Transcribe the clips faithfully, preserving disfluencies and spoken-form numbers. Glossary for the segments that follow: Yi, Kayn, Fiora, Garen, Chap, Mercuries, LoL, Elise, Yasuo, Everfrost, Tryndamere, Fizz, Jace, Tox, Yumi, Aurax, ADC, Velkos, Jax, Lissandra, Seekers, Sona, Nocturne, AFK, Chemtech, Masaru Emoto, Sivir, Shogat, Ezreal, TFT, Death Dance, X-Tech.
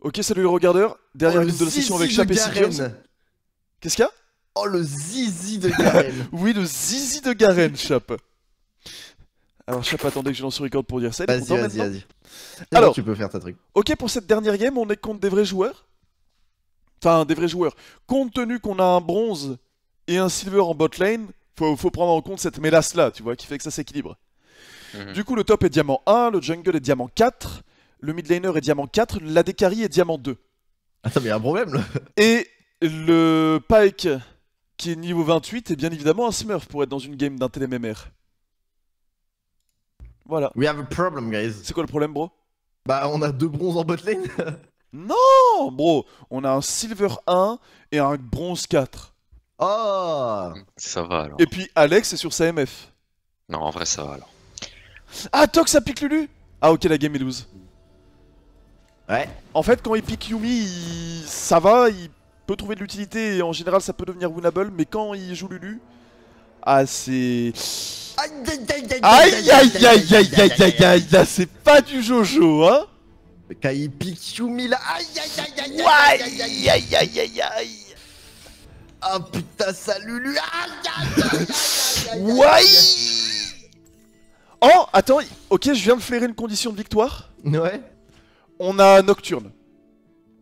Ok, salut les regardeurs. Dernière ligne de la session avec Chap et Seekers. Qu'est-ce qu'il y a? Oh, le zizi de Garen. Oui, le zizi de Garen, Chap. Alors, Chap, attendez que je lance sur record pour dire ça. Vas-y, vas-y, vas-y. Alors, tu peux faire ta truc. Ok, pour cette dernière game, on est contre des vrais joueurs. Enfin, des vrais joueurs. Compte tenu qu'on a un bronze et un silver en bot lane, faut, faut prendre en compte cette mélasse-là, tu vois, qui fait que ça s'équilibre. Mm-hmm. Du coup, le top est diamant un, le jungle est diamant quatre, le mid laner est diamant quatre, l'A D carry est diamant deux. Attends, mais il y a un problème là. Et le Pike, qui est niveau vingt-huit, est bien évidemment un smurf pour être dans une game d'un télémémère. Voilà. We have a problem, guys. C'est quoi le problème, bro? Bah, on a deux bronzes en bot lane. Non, bro, on a un silver un et un bronze quatre. Ah, oh. Ça va alors. Et puis Alex est sur sa M F. Non, en vrai, ça va alors. Ah, Tox, ça pique Lulu. Ah, ok, la game est loose. Ouais. En fait, quand il pique Yumi, il... ça va, il peut trouver de l'utilité et en général, ça peut devenir winnable. Mais quand il joue Lulu, ah, c'est. Aïe aïe aïe aïe aïe aïe aïe aïe, là c'est pas du jojo, hein. Quand il pique Yumi là, aïe aïe aïe aïe aïe aïe aïe aïe aïe. Ah putain, ça Lulu, aïe aïe aïe. Oh, attends, ok, je viens de flairer une condition de victoire. Ouais. On a Nocturne.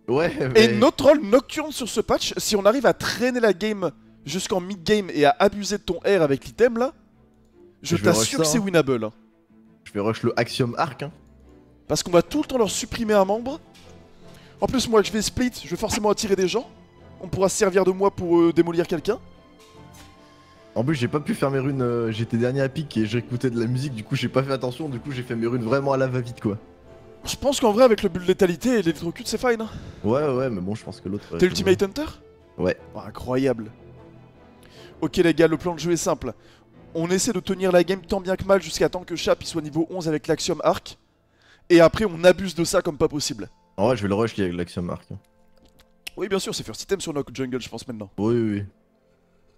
Ouais, mais... Et notre rôle Nocturne sur ce patch, si on arrive à traîner la game jusqu'en mid-game et à abuser de ton R avec l'item là, je, je t'assure que c'est winnable. Hein. Je vais rush le Axiom Arc. Hein. Parce qu'on va tout le temps leur supprimer un membre. En plus, moi, je vais split, je vais forcément attirer des gens. On pourra se servir de moi pour euh, démolir quelqu'un. En plus, j'ai pas pu faire mes runes. Euh, J'étais dernier à pique et j'écoutais de la musique, du coup, j'ai pas fait attention. Du coup, j'ai fait mes runes vraiment à la va-vite, quoi. Je pense qu'en vrai, avec le bulle de létalité et l'électrocute, c'est fine. Hein. Ouais, ouais, mais bon, je pense que l'autre. T'es Ultimate Hunter? Ouais. Oh, incroyable. Ok, les gars, le plan de jeu est simple. On essaie de tenir la game tant bien que mal jusqu'à temps que Chap il soit niveau onze avec l'Axiom Arc. Et après on abuse de ça comme pas possible. En vrai je vais le rush avec l'Axiom Arc. Oui bien sûr, c'est first item sur notre jungle je pense maintenant. Oui oui,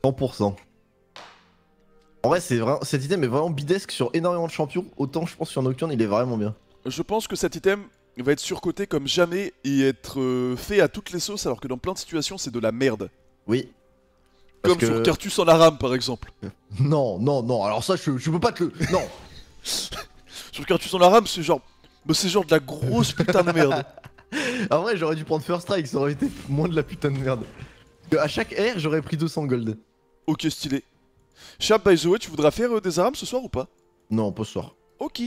cent pour cent. En vrai c'est vraiment... cet item est vraiment bidesque sur énormément de champions. Autant je pense que sur Nocturne il est vraiment bien. Je pense que cet item va être surcoté comme jamais et être euh, fait à toutes les sauces alors que dans plein de situations c'est de la merde. Oui. Parce Comme que... sur Cartus en Aram par exemple. Non, non, non, alors ça je, je peux pas te le... Non. Sur Cartus en Aram c'est genre... Bah c'est genre de la grosse putain de merde. En vrai j'aurais dû prendre First Strike, ça aurait été moins de la putain de merde. A chaque R j'aurais pris deux cents gold. Ok stylé. Chap, by the way, tu voudras faire euh, des Arams ce soir ou pas? Non, pas ce soir. Ok.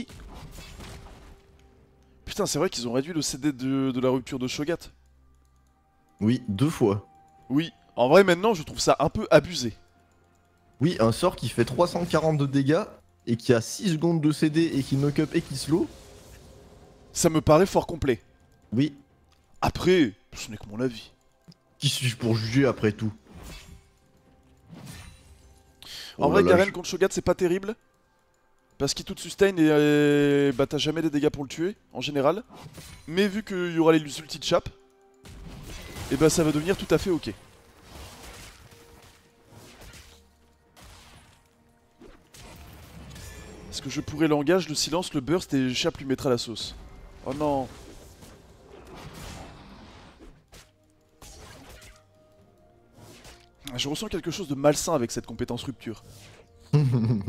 Putain c'est vrai qu'ils ont réduit le C D de, de la rupture de Shogat. Oui, deux fois. Oui. En vrai, maintenant, je trouve ça un peu abusé. Oui, un sort qui fait trois cent quarante de dégâts, et qui a six secondes de C D, et qui knock-up et qui slow. Ça me paraît fort complet. Oui. Après, ce n'est que mon avis. Qui suis-je pour juger après tout? En oh vrai, Garen je... contre Shogat, c'est pas terrible. Parce qu'il tout sustain et euh, bah t'as jamais des dégâts pour le tuer, en général. Mais vu qu'il y aura les ulti de Chap, et bah ça va devenir tout à fait ok. Est-ce que je pourrais l'engage, le silence, le burst et Chap lui mettra la sauce? Oh non. Je ressens quelque chose de malsain avec cette compétence rupture. Un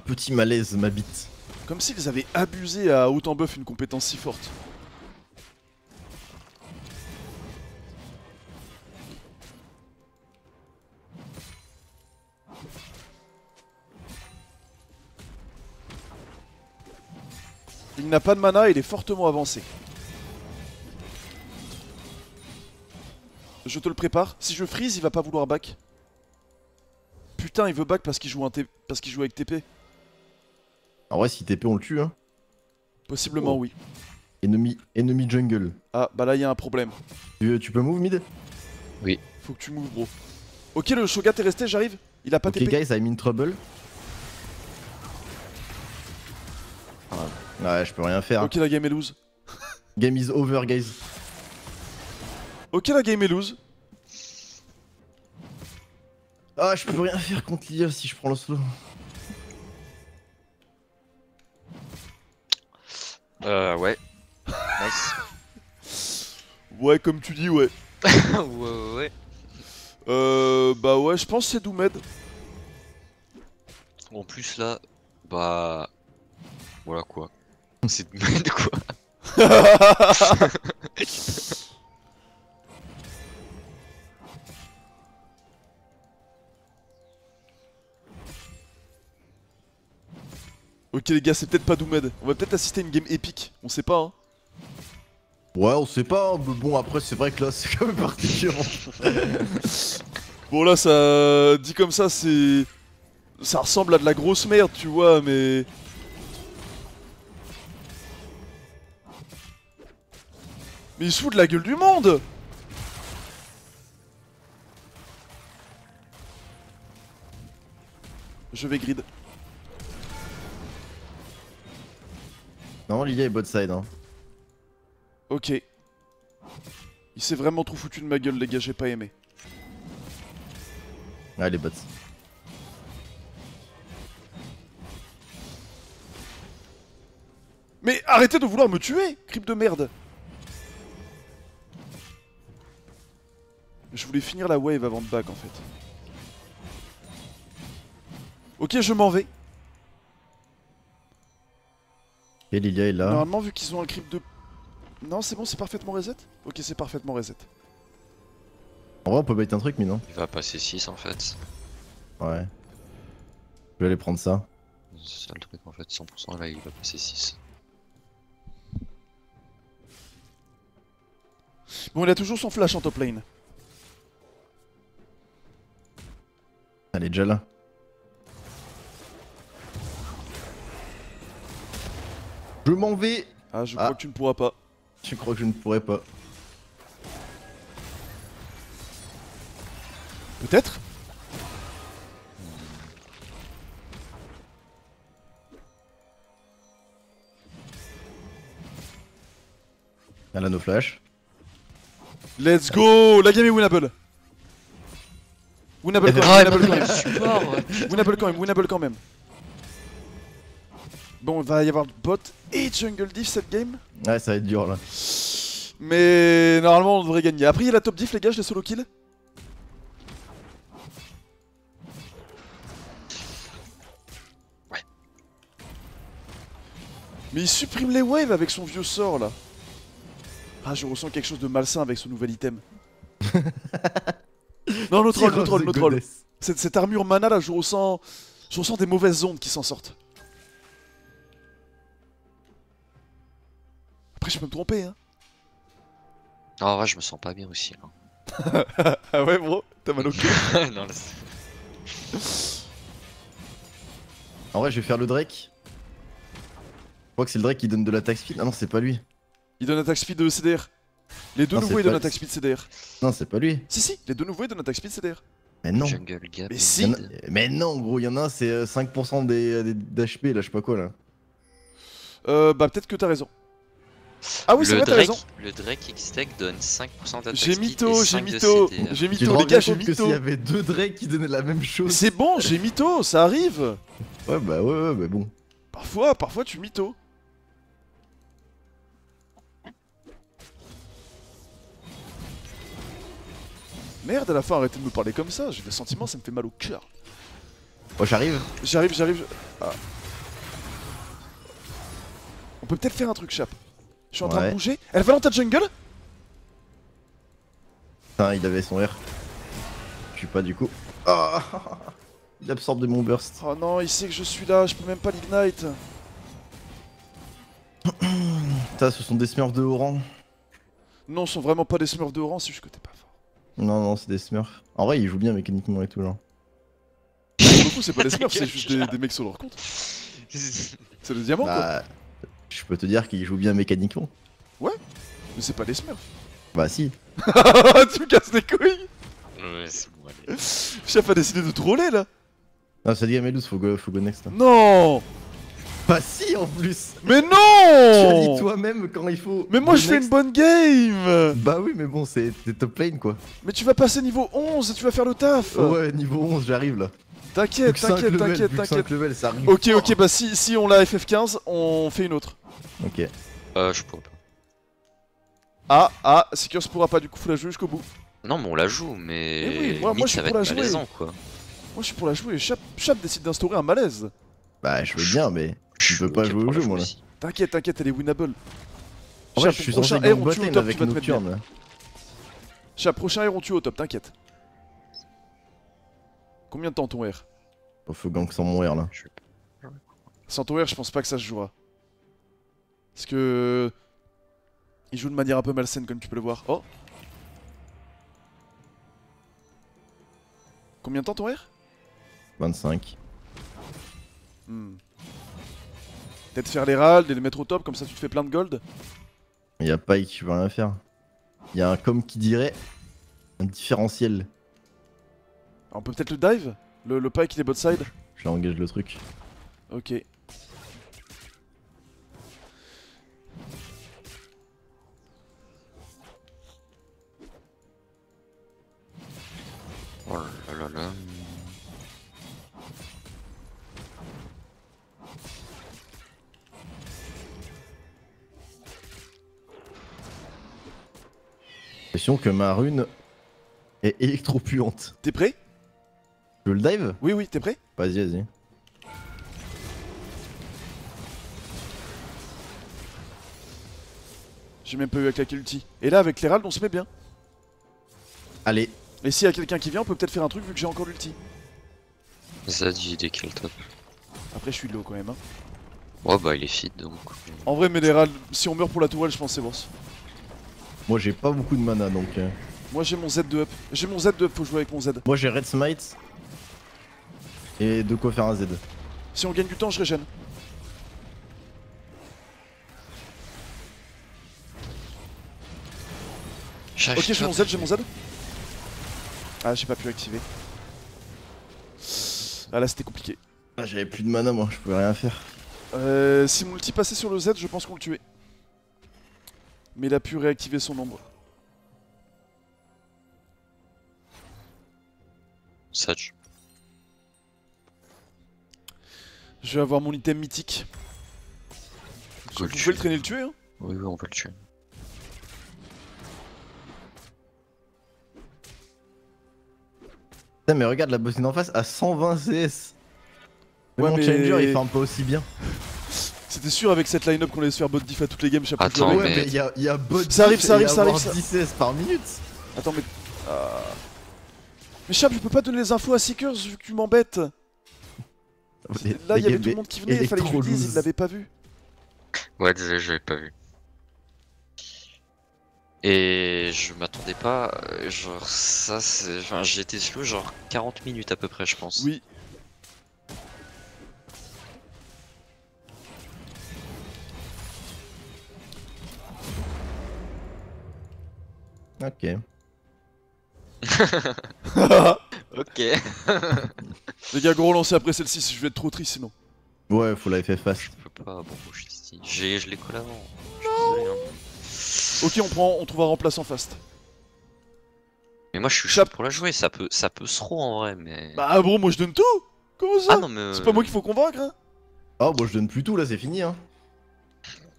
petit malaise m'habite. Comme s'ils avaient abusé à autant buff une compétence si forte. Il n'a pas de mana, il est fortement avancé. Je te le prépare. Si je freeze, il va pas vouloir back. Putain, il veut back parce qu'il joue, un t... parce qu'il joue avec T P. En vrai, si T P, on le tue, hein. Possiblement, oh. Oui. Ennemi, ennemi jungle. Ah, bah là, il y a un problème. Tu, tu peux move mid? Oui. Faut que tu move, bro. Ok, le Shogat est resté, j'arrive. Il a pas okay, T P. Ok, guys, I'm in trouble. Ouais, je peux rien faire. Ok, la game est loose. Game is over, guys. Ok, la game est loose. Ah, je peux rien faire contre Lilia si je prends le slow. Euh, ouais. Nice. Ouais, comme tu dis, ouais. ouais, ouais, ouais. Euh, bah ouais, je pense que c'est Doomed. En plus, là, bah. Voilà quoi. C'est Doomed quoi. Ok les gars, c'est peut-être pas Doomed. On va peut-être assister à une game épique, on sait pas hein. Ouais on sait pas, mais bon après c'est vrai que là c'est quand même particulièrement. Bon là ça dit comme ça c'est... Ça ressemble à de la grosse merde tu vois mais... Mais il se fout de la gueule du monde. Je vais grid. Non, Lilia est bot side. Hein. Ok. Il s'est vraiment trop foutu de ma gueule, les gars, j'ai pas aimé. Ah, les bots. Mais arrêtez de vouloir me tuer, creep de merde. Je voulais finir la wave avant de back en fait. Ok, je m'en vais. Et Lilia est là. Normalement, vu qu'ils ont un creep de... Non, c'est bon, c'est parfaitement reset. Ok, c'est parfaitement reset. En vrai, on peut bait un truc, mais non. Il va passer six en fait. Ouais. Je vais aller prendre ça. C'est ça le truc en fait, cent pour cent là, il va passer six. Bon, il a toujours son flash en top lane. Elle est déjà là. Je m'en vais. Ah, je crois ah. que tu ne pourras pas. Je crois que je ne pourrais pas. Peut-être. Elle a nos flashs. Let's go. La game est winnable. Winnable quand même. Winnable quand même. Winnable quand même. Winnable quand même. Bon, il va y avoir bot et jungle diff cette game. Ouais, ça va être dur là. Mais normalement, on devrait gagner. Après, il y a la top diff, les gars, je les solo kill. Ouais. Mais il supprime les waves avec son vieux sort là. Ah, je ressens quelque chose de malsain avec ce nouvel item. Non, le troll, le troll, le troll. Cette, cette armure mana là, je ressens, je ressens des mauvaises ondes qui s'en sortent. Après, je peux me tromper, hein. Ah, en vrai, je me sens pas bien aussi. Hein. Ah, ouais, bro, t'as mal au cœur. Non, là, en vrai, je vais faire le Drake. Je crois que c'est le Drake qui donne de l'attaque speed. Ah, non, c'est pas lui. Il donne attaque speed de C D R. Les deux non, nouveaux, ils donnent attaque speed C D R. Non, c'est pas lui. Si, si, les deux nouveaux, ils donnent attaque speed C D R. Mais non. Jungle gap. Mais si. A... Mais non, gros, il y en a un, c'est cinq pour cent des, des, d'H P, là, je sais pas quoi, là. Euh, bah, peut-être que t'as raison. Ah oui, c'est vrai, t'as raison. Le Drake X-Tech donne cinq pour cent d'attaque. J'ai mytho, j'ai mytho, j'ai mytho, les gars, j'ai mytho. S'il y avait deux Drake qui donnaient la même chose. C'est bon, j'ai mytho, ça arrive. Ouais, bah ouais, ouais, mais bon. Parfois, parfois tu mytho. Merde, à la fin, arrêtez de me parler comme ça, j'ai le sentiment, ça me fait mal au cœur. Oh, j'arrive. J'arrive, j'arrive. Ah. On peut peut-être faire un truc, Chap. Je suis en ouais. train de bouger. Elle va dans ta jungle. Putain, il avait son R. Je suis pas du coup. Oh, il absorbe de mon burst. Oh non, il sait que je suis là, je peux même pas l'ignite. Putain, ce sont des smurfs de haut rang. Non, ce sont vraiment pas des smurfs de haut rang, c'est juste que t'es pas fort. Non, non, c'est des smurfs. En vrai, ils jouent bien mécaniquement et tout, là. Beaucoup, c'est pas des smurfs, c'est juste des, des mecs sur leur compte. C'est le diamant, bah... quoi. Je peux te dire qu'il joue bien mécaniquement. Ouais, mais c'est pas des smurfs. Bah si. Tu me casses les couilles. Ouais, c'est bon, allez. Chef a décidé de troller là. Non, c'est game est loose, faut go, faut go next. Là. Non. Bah si en plus. Mais non. Tu as dit toi-même quand il faut. Mais moi je fais une bonne game. Bah oui, mais bon, c'est top lane quoi. Mais tu vas passer niveau onze et tu vas faire le taf. Ouais, niveau onze, j'arrive là. T'inquiète, t'inquiète, t'inquiète, t'inquiète. Ok, ok, bah si, si on l'a F F quinze, on fait une autre. Ok. Euh, je pourrais pas. Ah, ah, Seekers pourra pas, du coup faut la jouer jusqu'au bout. Non, mais on la joue, mais. Et oui, moi, Mythe, moi je suis ça va pour être la malaisant, jouer. Quoi. Moi je suis pour la jouer. Chap, Chap décide d'instaurer un malaise. Bah, je veux je... bien, mais je, je veux pas okay, jouer au jeu, moi là. T'inquiète, t'inquiète, elle est winnable. En vrai, Chap, je suis prochain air, on tue au top, avec tu vas te mettre bien. Chap, prochain air, on tue au top, t'inquiète. Combien de temps ton air? Au feu gang sans mon air là. Sans ton air, je pense pas que ça se jouera. Parce que. Il joue de manière un peu malsaine, comme tu peux le voir. Oh! Combien de temps ton air? vingt-cinq. Hmm. Peut-être faire les râles et les mettre au top, comme ça tu te fais plein de gold. Il y a Pike qui veut rien faire. Il y a un comme qui dirait un différentiel. Alors on peut peut-être le dive? Le, le Pike il est bot side? Je engage le truc. Ok. Oh là là là. J'ai l'impression que ma rune est électropuante. T'es prêt? Je le dive? Oui, oui, t'es prêt? Vas-y, vas-y. J'ai même pas eu à claquer l'ulti. Et là, avec les râles, on se met bien. Allez. Et s'il y a quelqu'un qui vient, on peut peut-être faire un truc vu que j'ai encore l'ulti. Zad, j'ai des kills top. Après, je suis low quand même. Hein. Oh bah, il est fit donc. En vrai, mais les râles, si on meurt pour la tourelle, je pense c'est bon. Moi, j'ai pas beaucoup de mana donc. Moi, j'ai mon Z de up. J'ai mon Z de up, faut jouer avec mon Z. Moi, j'ai Red Smite. Et de quoi faire un Z. Si on gagne du temps, je régène. Ok, j'ai mon Z, j'ai mon Z. Ah, j'ai pas pu activer. Ah là c'était compliqué. Ah, j'avais plus de mana moi, je pouvais rien faire. Euh, si mon ulti passait sur le Z, je pense qu'on le tuait. Mais il a pu réactiver son ombre. Satch. Je vais avoir mon item mythique. Vous pouvez le traîner le tuer hein. Oui, oui, on peut le tuer. Putain mais regarde la bossine en face à cent vingt C S. Mais ouais, mon mais... challenger il farm pas aussi bien. C'était sûr avec cette line-up qu'on allait se faire bot diff à toutes les games chaque fois. Ouais mais y'a y a bot diff, ça arrive, ça arrive, ça arrive, ça... dix C S par minute. Attends mais... Ah... Mais Chap je peux pas donner les infos à Seekers vu que tu m'embêtes. Là y'avait tout le monde qui venait, il fallait que je le dise, il l'avait pas vu. Ouais désolé je l'avais pas vu. Et je m'attendais pas, genre ça c'est... Enfin j'ai été slow genre quarante minutes à peu près je pense. Oui. Ok. Ok. Les gars gros lancez après celle-ci si je vais être trop triste sinon. Ouais faut la F F face. Je peux pas, bon je suis ici. J'ai, je l'ai collé avant. Ok, on prend, on trouve un remplaçant fast. Mais moi je suis Chap pour la jouer, ça peut, ça peut se row en vrai, mais. Bah bro, moi je donne tout. Comment ça? Ah, non, mais euh... c'est pas moi qu'il faut convaincre. Hein. Ah moi je donne plus tout là, c'est fini. Hein.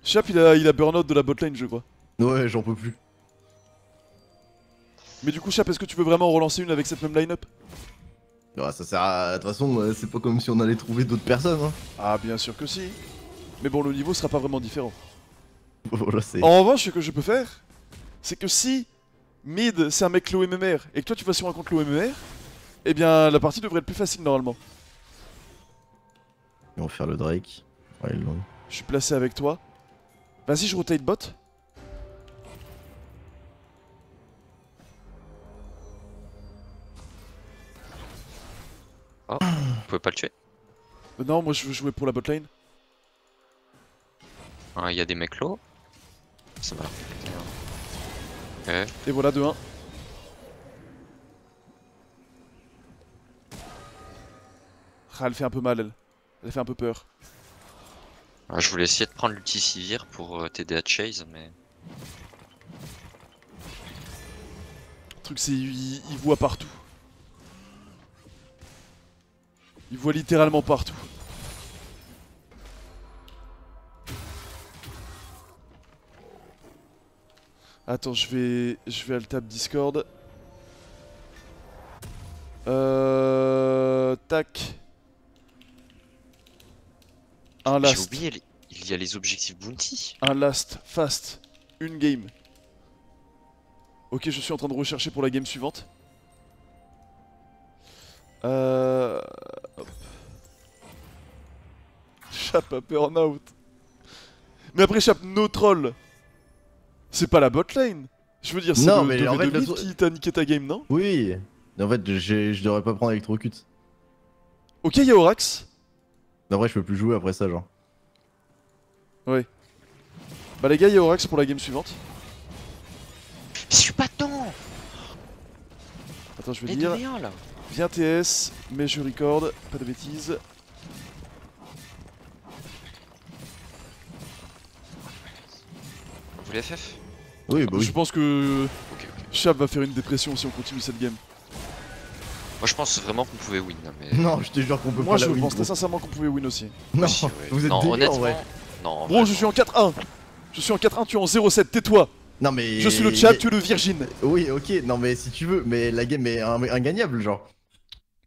Chap il a, il a burn out de la botlane je crois. Ouais, j'en peux plus. Mais du coup Chap, est-ce que tu veux vraiment relancer une avec cette même line-up? Ouais, ça sert à. De toute façon, c'est pas comme si on allait trouver d'autres personnes. Hein. Ah bien sûr que si. Mais bon, le niveau sera pas vraiment différent. Voilà, en revanche, ce que je peux faire, c'est que si mid c'est un mec l'O M M R et que toi tu vas sur un compte l'O M M R, eh bien la partie devrait être plus facile normalement. Ils vont faire le Drake. Ouais, ils l'ont. Je suis placé avec toi. Vas-y, je rotate bot. Oh, vous pouvez pas le tuer. Non, moi je veux jouer pour la botlane. Ah, il y a des mecs low. Ça va. Okay. Et voilà deux un. Ah, elle fait un peu mal elle. Elle fait un peu peur. Ah, je voulais essayer de prendre l'ulti Sivir pour euh, t'aider à chase mais... Le truc c'est il, il voit partout. Il voit littéralement partout. Attends, je vais, je vais à le tap Discord. Euh... Tac. Un last. J'ai oublié, il y a les objectifs bounty. Un last, fast, une game. Ok, je suis en train de rechercher pour la game suivante. Euh... Hop. Chap a burn-out. Mais après Chap, no troll. C'est pas la bot lane. Je veux dire, c'est le deux v deux qui t'a niqué ta game, non? Oui. Mais en fait, je devrais pas prendre Electrocute. Ok, y'a Aurax. En vrai, je peux plus jouer après ça, genre. Ouais. Bah les gars, y'a Aurax pour la game suivante. Je suis pas temps. Attends, je vais dire... Rien, là. Viens T S, mais je record, pas de bêtises. Vous voulez F F? Oui, bah oui. Je pense que okay, okay. Chap va faire une dépression si on continue cette game. Moi je pense vraiment qu'on pouvait win, mais... Non, je te jure qu'on peut Moi, pas la win. Moi je pense très sincèrement qu'on pouvait win aussi. Non, oui, ouais. Vous êtes non, délire, honnêtement, ouais. Non, bro, je suis en quatre un. Je suis en quatre un, tu es en zéro sept, tais-toi. Non mais... Je suis le Chap, mais... tu es le Virgin. Oui, ok, non mais si tu veux, mais la game est ingagnable, genre.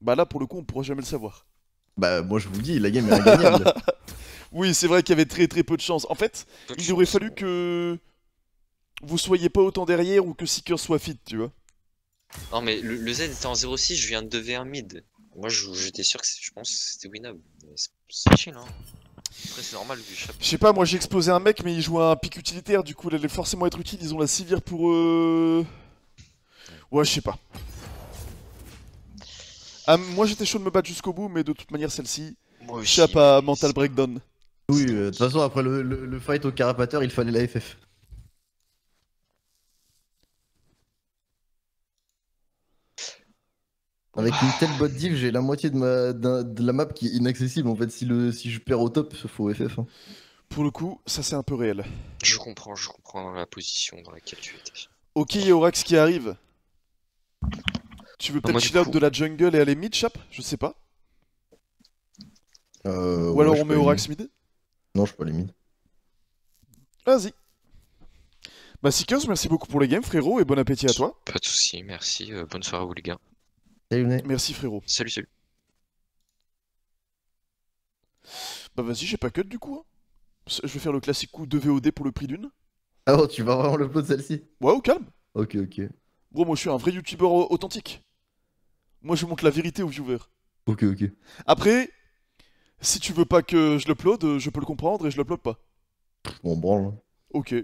Bah là pour le coup on pourra jamais le savoir. Bah moi je vous le dis, la game est ingagnable. Oui c'est vrai qu'il y avait très très peu de chance. En fait il aurait fallu que vous soyez pas autant derrière ou que Seekers soit fit, tu vois. Non mais le, le Z était en zéro six, je viens de deux v un mid. Moi j'étais sûr que je pense que c'était winnable. C'est chill hein. Après c'est normal du Chap. Je sais pas, moi j'ai explosé un mec mais il jouait un pic utilitaire, du coup il allait forcément être utile, ils ont la Sivir pour euh... Ouais je sais pas. Ah, moi j'étais chaud de me battre jusqu'au bout, mais de toute manière celle-ci, Chap à mental breakdown. Oui, de euh, toute façon après le, le, le fight au carapateur, il fallait la F F. Avec une telle bot deal, j'ai la moitié de, ma, de la map qui est inaccessible. En fait, si, le, si je perds au top, il faut F F. Hein. Pour le coup, ça c'est un peu réel. Je comprends, je comprends la position dans laquelle tu étais. Ok, il y a Aurax qui arrive. Tu veux peut-être chill out de la jungle et aller mid, Chap? Je sais pas. Euh, Ou alors ouais, on met Aurax mid? Non, je peux aller mid. Vas-y. Bah, Seekers, merci beaucoup pour les games, frérot, et bon appétit à toi. Pas de soucis, merci. Euh, bonne soirée à vous, les gars. Salut, merci, frérot. Salut, salut. Bah, vas-y, j'ai pas cut du coup. Hein. Je vais faire le classique coup de V O D pour le prix d'une. Ah bon, tu vas vraiment le plot de celle-ci? Ouais, au calme. Ok, ok. Bro, moi je suis un vrai youtubeur authentique. Moi je montre la vérité aux viewers. Ok, ok. Après, si tu veux pas que je l'upload, je peux le comprendre et je l'upload pas. On branle. Ok.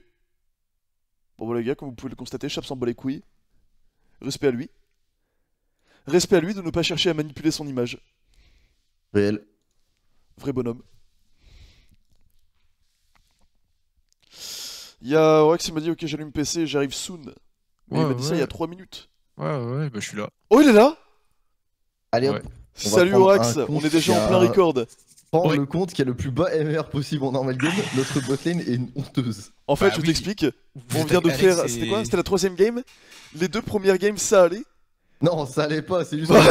Bon bah les gars, comme vous pouvez le constater, Chap s'en bat les couilles. Respect à lui. Respect à lui de ne pas chercher à manipuler son image. Réel. Vrai bonhomme. Y'a Aurax qui m'a dit ok j'allume P C, j'arrive soon. Mais ouais, il m'a dit ouais. Ça il y a trois minutes. Ouais, ouais, bah je suis là. Oh, il est là? Allez hop. Ouais. Salut Aurax, on est déjà en plein record. Prendre ouais. Le compte qu'il y a le plus bas M R possible en normal game, notre botlane est une honteuse. En fait, bah, je oui. T'explique, on vient de faire. C'était quoi? C'était la troisième game? Les deux premières games, ça allait? Non, ça allait pas, c'est juste. Non,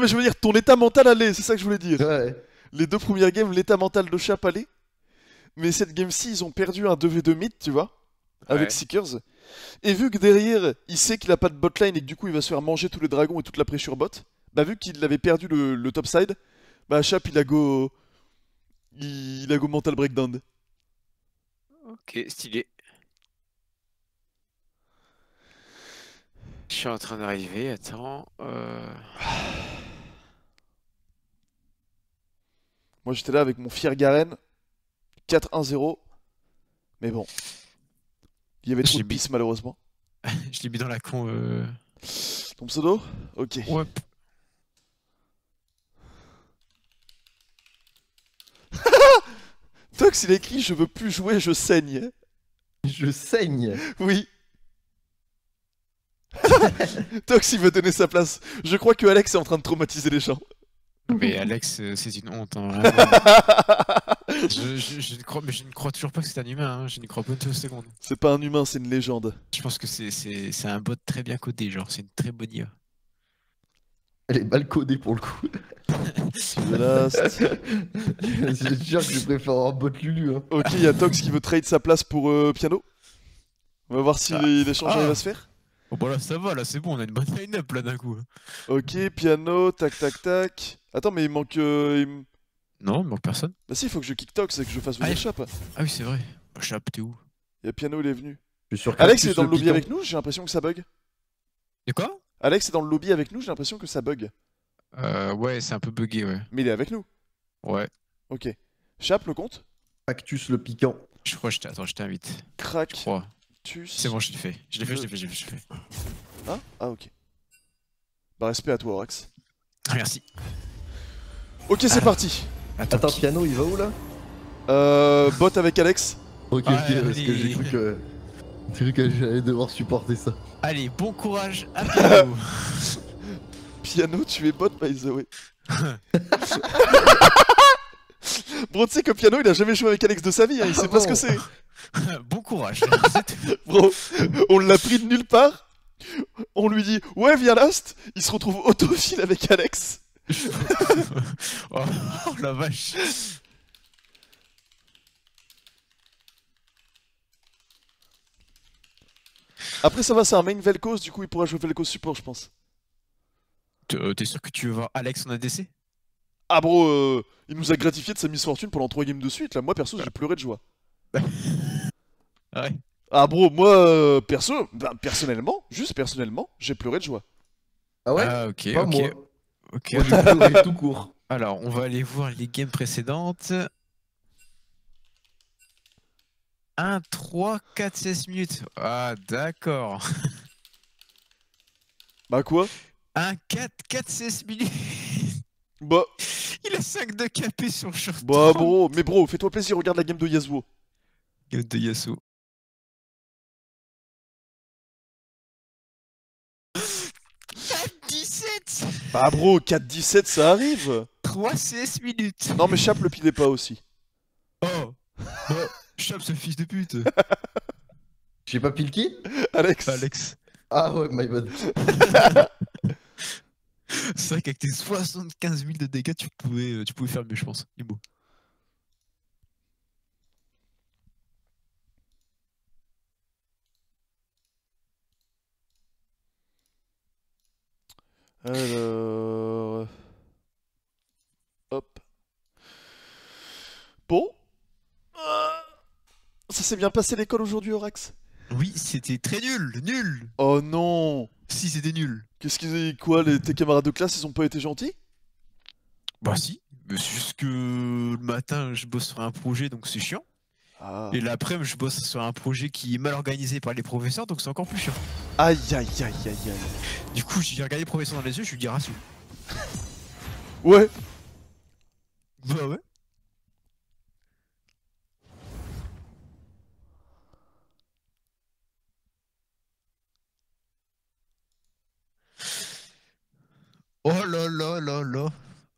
mais je veux dire, ton état mental allait, c'est ça que je voulais dire. Ouais. Les deux premières games, l'état mental de Chap allait. Mais cette game-ci, ils ont perdu un deux v deux mid, tu vois. Avec ouais. Seekers. Et vu que derrière il sait qu'il a pas de botlane et que du coup il va se faire manger tous les dragons et toute la pressure bot, bah vu qu'il avait perdu le, le top side, bah Chap il a go. Il, il a go mental breakdown. Ok, stylé. Je suis en train d'arriver, attends. Euh... Moi j'étais là avec mon fier Garen. quatre un zéro. Mais bon. Il y avait trop de bis malheureusement. Je l'ai mis dans la con. Euh... Ton pseudo? Ok. Ouais. Tox il a écrit je veux plus jouer, je saigne. Je saigne? Oui. Tox il veut donner sa place. Je crois que Alex est en train de traumatiser les gens. Mais Alex, c'est une honte. Hein, je, je, je, ne crois, mais je ne crois toujours pas que c'est un humain. Hein. Je n'y crois pas une seule seconde. C'est pas un humain, c'est une légende. Je pense que c'est un bot très bien codé. Genre, c'est une très bonne I A. Elle est mal codée pour le coup. Je te jure que je préfère un bot Lulu. Hein. Ok, il y a Tox qui veut trade sa place pour euh, Piano. On va voir si ah. l'échange ah. va se faire. Oh bah là ça va, là c'est bon, on a une bonne line-up là d'un coup. Ok, piano, tac tac tac. Attends mais il manque... Euh, il... Non, il manque personne. Bah si, il faut que je kick Tox et que je fasse venir Chap. Ah oui c'est vrai. Chap, t'es où? Il y a piano, il est venu. Je suis sûr Alex est dans le lobby piton. avec nous, j'ai l'impression que ça bug. Et quoi? Alex est dans le lobby avec nous, j'ai l'impression que ça bug. Euh ouais, c'est un peu bugué ouais. Mais il est avec nous. Ouais. Ok. Chap, le compte? Cactus le piquant. Je crois que je t'invite. Crac. Je crois. C'est bon, je l'ai fait, je l'ai fait, je l'ai fait, je l'ai fait. Hein? Ah ok. Bah respect à toi Aurax. Merci. Ok c'est ah. parti. Attends, Attends qui... piano il va où là? Euh... Bot avec Alex. Ok ah, ok allez, parce que j'ai cru que... J'ai cru que j'allais devoir supporter ça. Allez bon courage à Piano. Piano tu es bot by the way. Bro tu sais que Piano il a jamais joué avec Alex de sa vie, hein, il ah, sait bon. pas ce que c'est. Bon courage. Bro, on l'a pris de nulle part. On lui dit ouais viens last. Il se retrouve autofile avec Alex. Oh la vache. Après ça va, c'est un main Velkos, du coup il pourra jouer Velkos support je pense. T'es sûr que tu veux voir Alex en A D C? Ah bro, euh, il nous a gratifié de sa misfortune pendant trois games de suite là. Moi perso j'ai pleuré de joie. Ouais. Ah bro, moi euh, perso, ben, personnellement, juste personnellement, j'ai pleuré de joie. Ah ouais? Ah ok, pas ok. Moi. Ok, moi, j'ai pleuré tout court. Alors, on va aller voir les games précédentes. un, trois, quatre, seize minutes. Ah d'accord. Bah quoi? un, quatre, quatre, seize minutes. Bah. Il a cinq de K P sur le short. Bah bro, mais bro, fais-toi plaisir, regarde la game de Yasuo. Game de Yasuo. quatre dix-sept. Bah bro, quatre dix-sept ça arrive. trois seize minutes. Non mais Chap le pilait pas aussi. Oh, oh. Chap ce fils de pute. J'ai pas pile qui? Alex. Alex. Ah ouais, my bad. C'est vrai qu'avec tes soixante-quinze mille de dégâts, tu pouvais, tu pouvais faire mieux je pense. Il est beau. Alors... Hop. Bon. Ça s'est bien passé l'école aujourd'hui, Aurax? Oui, c'était très nul, nul. Oh non. Si, c'était nul. Qu'est-ce qu'ils... Quoi, les... tes camarades de classe, ils ont pas été gentils? Bah si, mais c'est juste que le matin, je bosse sur un projet, donc c'est chiant. Ah. Et l'après-midi, je bosse sur un projet qui est mal organisé par les professeurs, donc c'est encore plus chiant. Aïe aïe aïe aïe aïe. Du coup, j'ai regardé le professeur dans les yeux, je lui ai dit Rassou. Ouais. Bah ouais. Oh là là là là.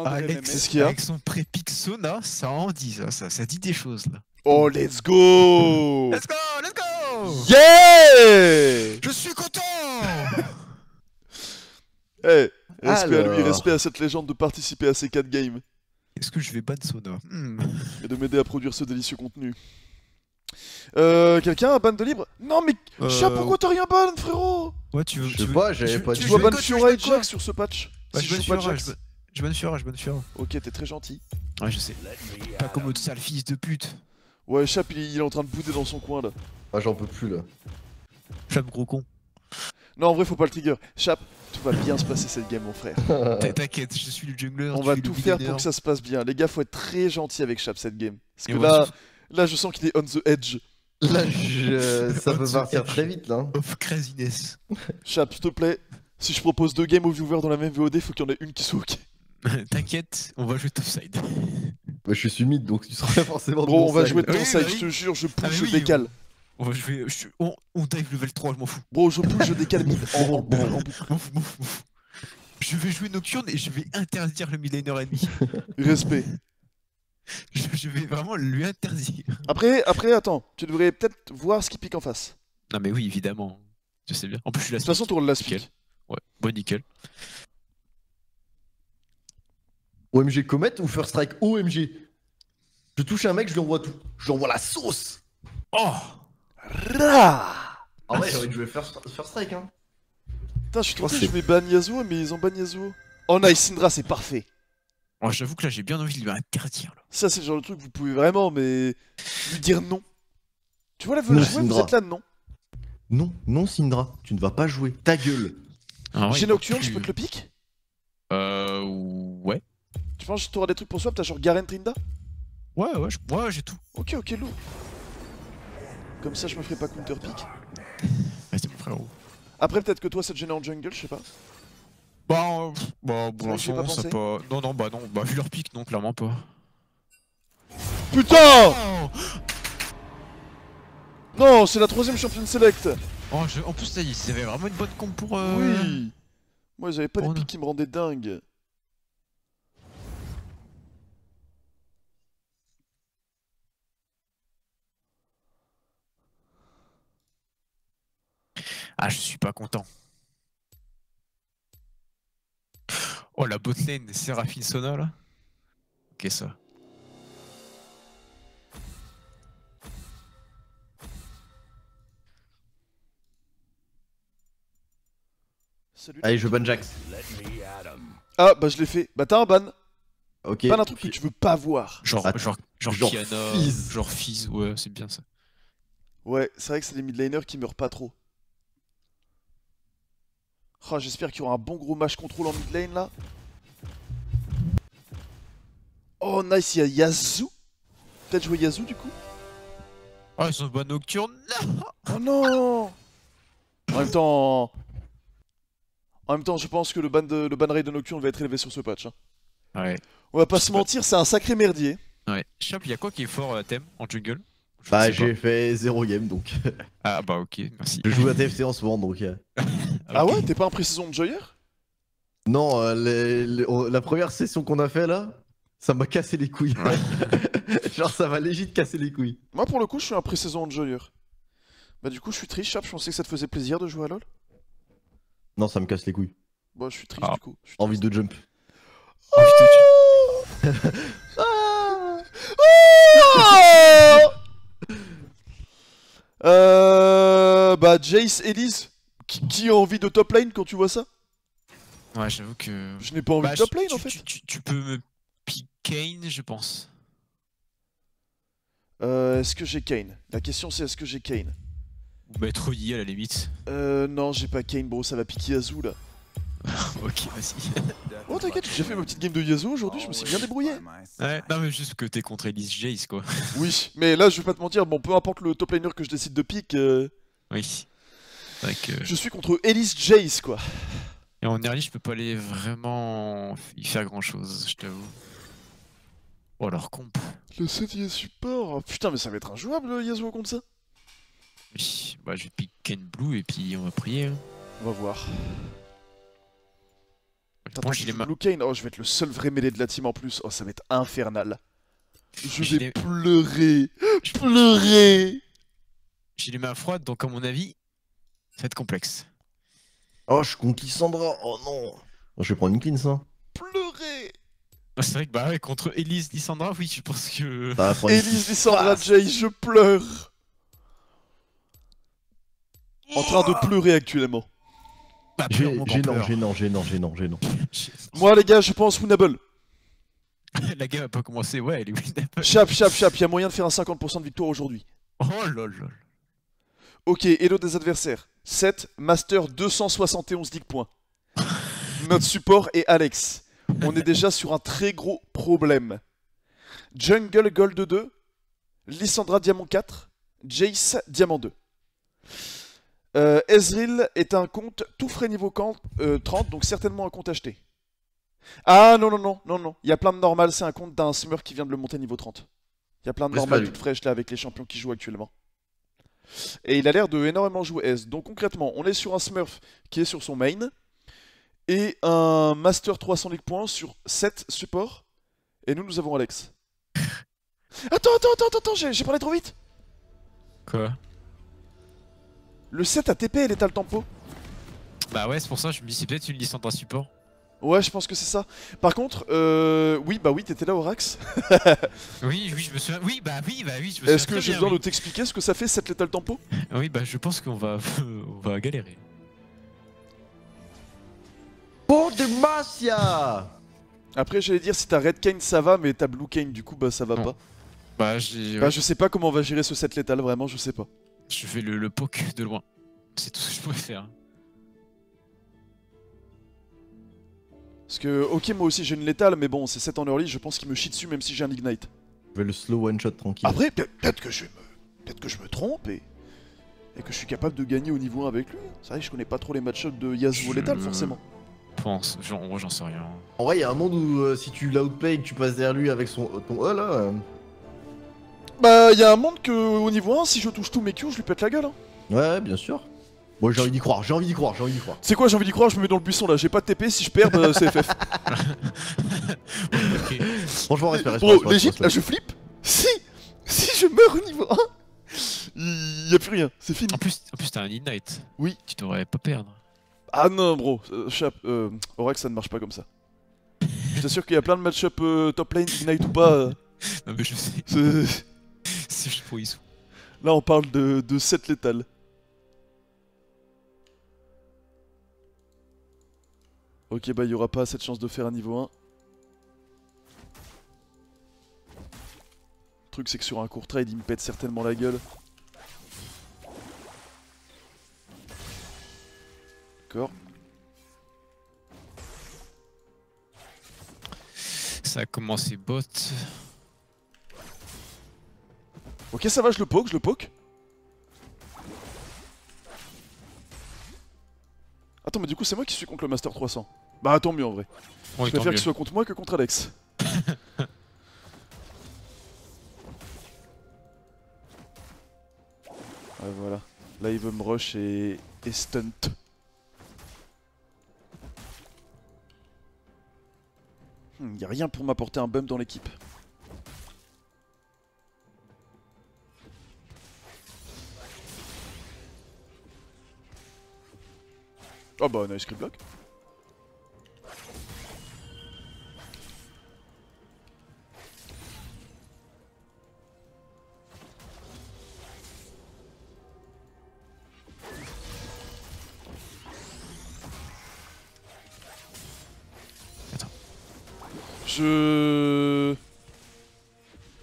Alex, avec son prépixona, ça en dit, ça, ça, ça dit des choses là. Oh, let's go! Let's go! Let's go! Yeah! Je suis content! Eh, hey, respect Alors... à lui, respect à cette légende de participer à ces quatre games. Est-ce que je vais ban Sona mmh. Et de m'aider à produire ce délicieux contenu. Euh, quelqu'un a ban de libre? Non mais, euh... Chap, pourquoi t'as rien ban, frérot? Ouais, tu veux... Je sais tu pas, j'avais pas... Tu dois ban Fiora et Jax sur ce patch. Ouais, si je, je, je ban Fiora, je ban Fiora, je ban Fiora. Ok, t'es très gentil. Ouais, je sais. Pas comme autre sale fils de pute. Ouais, Chap, il, il est en train de bouder dans son coin là. Ah, j'en peux plus là. Chap, gros con. Non, en vrai, faut pas le trigger. Chap, tout va bien se passer cette game, mon frère. T'inquiète, je suis le jungler. On va tout faire pour que ça se passe bien. Les gars, faut être très gentil avec Chap cette game. Parce que là, là, je sens qu'il est on the edge. Là, je... ça peut partir très vite là. Off craziness. Chap, s'il te plaît, si je propose deux games aux viewers dans la même V O D, faut qu'il y en ait une qui soit ok. T'inquiète, on va jouer topside. Bah, je suis mid donc tu seras forcément bon. Bro, on va jouer topside, oui, je te jure, je pousse, ah, je oui, décale. On va jouer. Je, on, on dive level trois, je m'en fous. Bro, je pousse, je décale mid. Oh, bon, bon, bon, bon, bon. Je vais jouer Nocturne et je vais interdire le midlaner ennemi. Respect. Je, je vais vraiment lui interdire. Après, après, attends, tu devrais peut-être voir ce qui pique en face. Non, mais oui, évidemment. Je sais bien. En plus, je suis la De toute façon, tu roules la pique. Ouais, bon, nickel. O M G Comet ou First Strike O M G? Je touche un mec, je lui envoie tout. Je lui envoie la sauce. Oh. Ra. Ah ouais, j'aurais joué first, first strike hein. Putain, je suis trompé, je vais ban Yasuo, mais ils ont ban Yasuo. Oh nice, Syndra, c'est parfait. Oh, j'avoue que là j'ai bien envie de lui interdire là. Ça c'est le genre de truc que vous pouvez vraiment, mais lui dire non. Tu vois la vous êtes là, non. Non, non Syndra, tu ne vas pas jouer, ta gueule. Ah, j'ai Nocturne, tu... je peux te le pique. Euh... ouais. Tu penses que tu auras des trucs pour swap, t'as genre Garen Trinda. Ouais, ouais, j'ai ouais, tout. Ok, ok, loup. Comme ça je me ferai pas counter pick. Ouais, c'est mon frérot. Après peut-être que toi ça te gêne en jungle, je sais pas. Bah, bah, bon, ça pas, pas. Non, non, bah, non, bah, vu leur pique, non, clairement pas. Putain! Oh non, c'est la troisième championne select! Oh, je... En plus, t'as dit, ils avaient vraiment une bonne comp pour. Euh... Oui! Moi, ils avaient pas oh, des piques qui me rendaient dingue. Ah, je suis pas content. Oh la botlane des Séraphine Sona là. Ok ça. Salut. Allez je ban Jax. Ah bah je l'ai fait. Bah t'as un ban. Ok. Ban un truc que tu veux pas voir. Genre Attends. genre genre, genre Piano, Fizz. Genre Fizz, ouais c'est bien ça. Ouais c'est vrai que c'est des midlaners qui meurent pas trop. Oh, j'espère qu'il y aura un bon gros match contrôle en mid lane là. Oh nice, il y a Yasuo. Peut-être jouer Yasuo du coup. Oh ils sont de bonne Nocturne. Oh non. En même temps... En même temps je pense que le ban, de... le ban rate de Nocturne va être élevé sur ce patch hein. Ouais. On va pas se mentir, c'est un sacré merdier. Ouais. Chap, il y a quoi qui est fort à thème en jungle? Je bah j'ai fait zéro game donc. Ah bah ok, merci. Je joue à T F T en ce moment donc. Ah ouais, t'es pas un pré-saison de Joyer? Non, euh, les, les, oh, la première session qu'on a fait là, ça m'a cassé les couilles. Ouais. Genre ça m'a légit casser les couilles. Moi pour le coup je suis un pré-saison de Joyer. Bah du coup je suis triste, Chap, je pensais que ça te faisait plaisir de jouer à LoL. Non, ça me casse les couilles. Bah je suis triste ah. du coup. Triste. Envie de jump. Oh envie de jump. Ah oh Euh... Bah Jace, Elise, qui, qui a envie de top lane quand tu vois ça? Ouais j'avoue que... Je n'ai pas envie bah, de top lane tu, en fait tu, tu, tu peux me piquer Kayn je pense. Euh... Est-ce que j'ai Kayn? La question c'est est-ce que j'ai Kayn? Ou mettre Yi à la limite. Euh... Non j'ai pas Kayn bro, ça va piquer Yasuo là. Ok vas-y. Oh t'inquiète, j'ai fait ma petite game de Yasuo aujourd'hui, oh, je me suis bien débrouillé. Ouais, non mais juste que t'es contre Elise Jace quoi. Oui, mais là je vais pas te mentir, bon peu importe le top laner que je décide de pick. Euh... Oui. Que... Je suis contre Elise Jace quoi. Et en early je peux pas aller vraiment y faire grand chose, je t'avoue. Oh leur comp. Le set il est support. Putain mais ça va être injouable Yasuo contre ça. Oui, bah je pick Ken Blue et puis on va prier. Hein. On va voir. Attends, je joue Kayn. Oh, je vais être le seul vrai mêlé de la team en plus. Oh, ça va être infernal. Je vais les... pleurer. Je... Pleurer. J'ai les mains froides, donc à mon avis, ça va être complexe. Oh, je suis contre Lissandra. Oh non. Oh, je vais prendre une cleanse. Hein. Pleurer. Oh, c'est vrai que bah ouais, contre Elise, Lissandra, oui, je pense que. Bah, Elise, Lissandra, ah, Jay, je pleure. En train de pleurer actuellement. Gênant, gênant, gênant, gênant, gênant. Moi les gars, je pense winnable. La game a pas commencé, ouais, elle est winnable. Chap, chap, chap, y'a moyen de faire un cinquante pour cent de victoire aujourd'hui. Oh lol lol. Ok, hello des adversaires. sept, Master deux cent soixante et onze dig points. Notre support est Alex. On est déjà sur un très gros problème. Jungle Gold deux, Lissandra Diamant quatre, Jace Diamant deux. Euh, Ezreal est un compte tout frais niveau trente, donc certainement un compte acheté. Ah non, non, non, non, non, il y a plein de normal, c'est un compte d'un smurf qui vient de le monter niveau trente. Il y a plein de normal toutes fraîches là avec les champions qui jouent actuellement. Et il a l'air de énormément jouer S. Donc concrètement, on est sur un smurf qui est sur son main, et un master trois cents league points sur sept supports, et nous, nous avons Alex. Attends, attends, attends, attends, j'ai parlé trop vite. Quoi ? Le sept A T P, elle est à le tempo. Bah ouais, c'est pour ça, je me dis c'est peut-être une Lissandra support. Ouais, je pense que c'est ça. Par contre, euh, oui, bah oui, t'étais là, Aurax. oui, oui, je me souviens. Oui, bah oui, bah oui, je me souviens. Est-ce que j'ai besoin oui. de t'expliquer ce que ça fait cette Lethal Tempo? Oui, bah je pense qu'on va, on va galérer. Bon Demacia. Après, j'allais dire si t'as Red Kayn, ça va, mais t'as Blue Kayn, du coup, bah ça va non. pas. Bah, j'ai... bah je sais pas comment on va gérer ce set Lethal, vraiment, je sais pas. Je fais le, le poke de loin. C'est tout ce que je pourrais faire. Parce que, ok, moi aussi j'ai une létale, mais bon, c'est sept en early, je pense qu'il me chie dessus même si j'ai un ignite. Je vais le slow one shot tranquille. Après, peut-être que je me, peut-être que je me trompe et... et que je suis capable de gagner au niveau un avec lui. C'est vrai que je connais pas trop les match-ups de Yasuo létale, forcément. Je pense, genre, j'en sais rien. En vrai, il y a un monde où euh, si tu l'outplay et que tu passes derrière lui avec son, ton E là. Euh... Bah, il y a un monde que au niveau un, si je touche tous mes Q, je lui pète la gueule. Hein. Ouais, bien sûr. Moi bon, j'ai envie d'y croire, j'ai envie d'y croire, j'ai envie d'y croire. C'est quoi j'ai envie d'y croire? Je me mets dans le buisson là, j'ai pas de T P, si je perds, bah, c'est F F. okay. Franchement, respect, respect. Bon, légit, là je flippe. Si Si je meurs au niveau un, y'a plus rien, c'est fini. En plus, en plus t'as un ignite. Oui. Tu devrais pas perdre. Ah non, bro, euh, Chap, euh, Aurax, ça ne marche pas comme ça. Je t'assure qu'il y a plein de match-up euh, top lane, ignite ou pas. Euh... Non, mais je sais. C'est juste pour Yasuo. Là, on parle de, de set létal. Ok, bah il n'y aura pas cette chance de faire un niveau un. Le truc c'est que sur un court trade, il me pète certainement la gueule. D'accord. Ça a commencé bot. Ok, ça va, je le poke, je le poke. Attends, mais du coup, c'est moi qui suis contre le Master trois cents. Bah, tant mieux en vrai. Oui, je préfère qu'il soit contre moi que contre Alex. Ouais, voilà. Là, il veut me rush et, et stunt. Hmm, y a rien pour m'apporter un bump dans l'équipe. Oh bah, nice creep block. Attends. Je...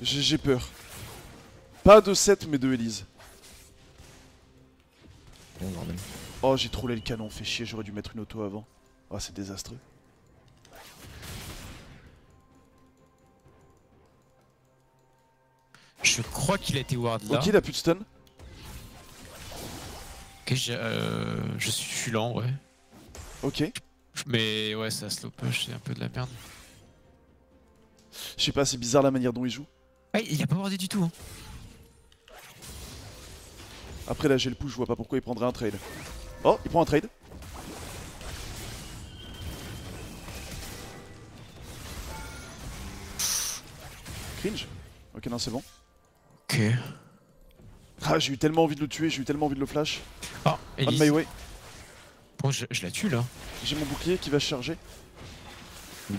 J'ai peur. Pas de sept, mais de Elise. Bon, normal. Oh, j'ai trollé le canon, fait chier, j'aurais dû mettre une auto avant. Oh, c'est désastreux. Je crois qu'il a été ward là. Ok, il a plus de stun. Ok, euh, je suis lent, ouais. Ok. Mais ouais, ça slow push, c'est un peu de la merde. Je sais pas, c'est bizarre la manière dont il joue. Ouais, il a pas wardé du tout. Hein. Après là, j'ai le push, je vois pas pourquoi il prendrait un trade. Oh, il prend un trade. Cringe. Ok, non, c'est bon. Ok. Ah, j'ai eu tellement envie de le tuer, j'ai eu tellement envie de le flash. Oh, Elise. On my way. Bon, je, je la tue là. J'ai mon bouclier qui va se charger.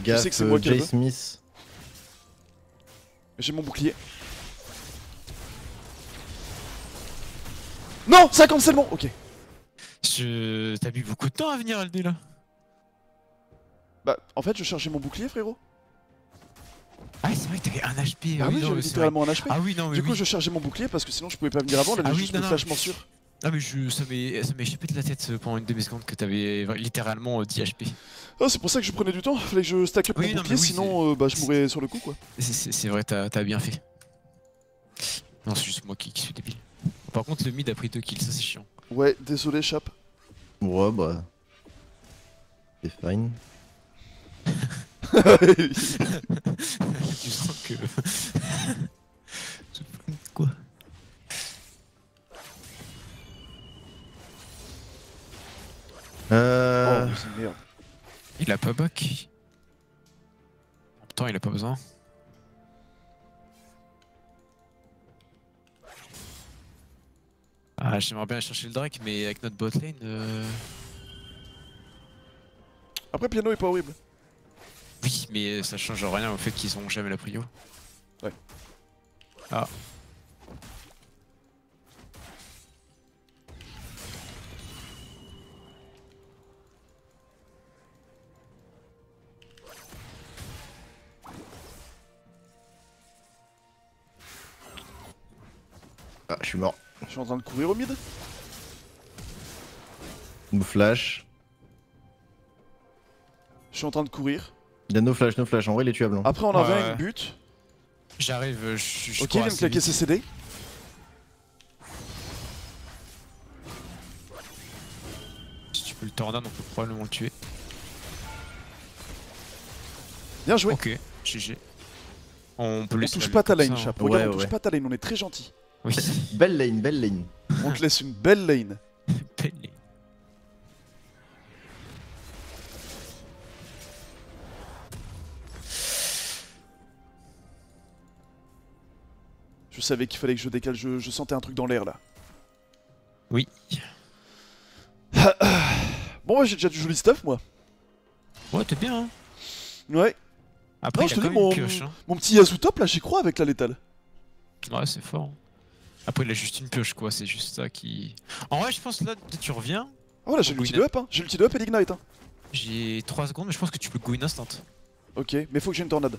Gaffe, je sais que c'est moi qui l'ai. J'ai mon bouclier. Non, cinquante seulement. Ok. Je... T'as mis beaucoup de temps à venir L D là. Bah en fait je chargeais mon bouclier frérot. Ah c'est vrai que t'avais un H P. Ah oui, oui j'avais littéralement un H P. Ah oui non mais... Du coup oui. je chargeais mon bouclier parce que sinon je pouvais pas venir avant, là ah oui, juste non, le non. flash morsure. Ah mais je... ça m'est échappé de la tête pendant une de mes secondes que t'avais littéralement dix H P. Ah c'est pour ça que je prenais du temps, fallait que je stack up oui, mon non, bouclier oui, sinon euh, bah je mourrais sur le coup quoi. C'est vrai t'as bien fait. Non c'est juste moi qui, qui suis débile. Par contre le mid a pris deux kills, ça c'est chiant. Ouais, désolé Chap. Ouais bah... C'est fine. Tu sens que... Quoi? Euh... Oh, c'est merde. Il a pas back. En même temps il a pas besoin. Ah, j'aimerais bien aller chercher le Drake, mais avec notre bot lane. Euh... Après, Piano est pas horrible. Oui, mais ça change rien au fait qu'ils ont jamais la prio. Ouais. Ah. Ah, je suis mort. Je suis en train de courir au mid. No flash. Je suis en train de courir. Il y a no flash, no flash. En vrai, il est tuable. Après, on en revient avec but. J'arrive, je suis. Ok, il vient me claquer ses C D. Si tu peux le tornade, on peut probablement le tuer. Bien joué. Ok, G G. On peut le touche pas ta lane, Chap. Regarde, on touche pas ta lane, on est très gentil. Oui. Belle lane, belle lane. On te laisse une belle lane. Belle lane. Je savais qu'il fallait que je décale, je, je sentais un truc dans l'air là. Oui. Bon, ouais, j'ai déjà du joli stuff moi. Ouais, t'es bien. Hein. Ouais. Après, non, je te dis, mon, pioche, hein. Mon petit Yasuo top là, j'y crois avec la létale. Ouais, c'est fort. Après il a juste une pioche quoi, c'est juste ça qui... En vrai je pense là tu reviens... Oh là j'ai l'ulti de up hein, j'ai l'ulti de up et l'ignite hein. J'ai trois secondes mais je pense que tu peux go in instant. Ok, mais faut que j'ai une tornade.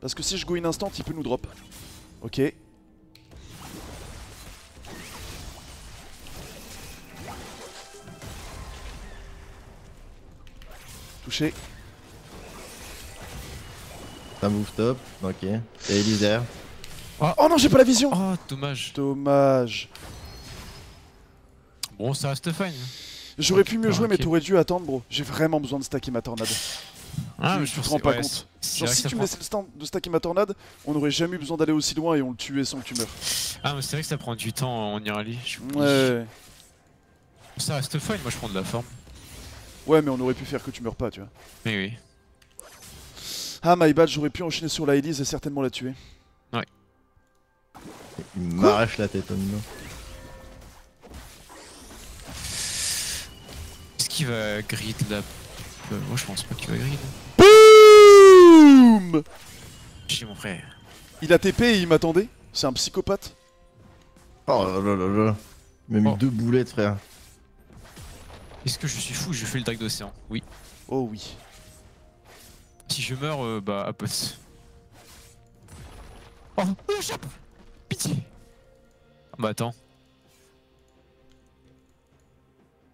Parce que si je go in instant il peut nous drop. Ok. Touché. Ça move top, ok. Et Elise derrière. Oh, oh non j'ai pas la vision. Oh dommage. Dommage. Bon ça reste fine. J'aurais okay, pu mieux jouer okay. Mais t'aurais dû attendre bro. J'ai vraiment besoin de stacker ma tornade. Ah, mais je me rends pas ouais, compte. Genre si tu me laissais le temps de stacker ma tornade, on n'aurait jamais eu besoin d'aller aussi loin et on le tuait sans que tu meurs. Ah mais c'est vrai que ça prend du temps en Irali. Ouais. Ça reste fine, moi je prends de la forme. Ouais mais on aurait pu faire que tu meurs pas tu vois. Mais oui. Ah my bad, j'aurais pu enchaîner sur la Elise et certainement la tuer. Ouais. Il m'arrache la tête, Omino. Est-ce qu'il va grid la... Euh, moi je pense pas qu'il va grid. Boum. J'ai mon frère. Il a T P et il m'attendait. C'est un psychopathe. Oh là là là là. Il m'a mis oh. Deux boulettes frère. Est-ce que je suis fou? Je fais le drag d'océan. Oui. Oh oui. Si je meurs, euh, bah apote. Oh, oh chape. Bah attends.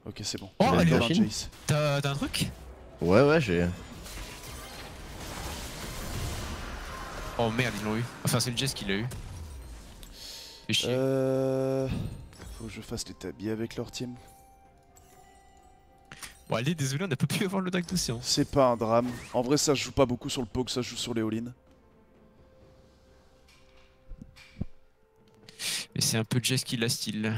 Ok c'est bon. Oh allez Jace. T'as un truc? Ouais ouais j'ai. Oh merde ils l'ont eu. Enfin c'est le Jace qui l'a eu. Fais chier. Euh... Faut que je fasse les tabliers avec leur team. Bon allez désolé on n'a pas pu avoir le drag d'océan. C'est pas un drame. En vrai ça joue pas beaucoup sur le poke, ça joue sur les all-in. Mais c'est un peu Jace qui la style.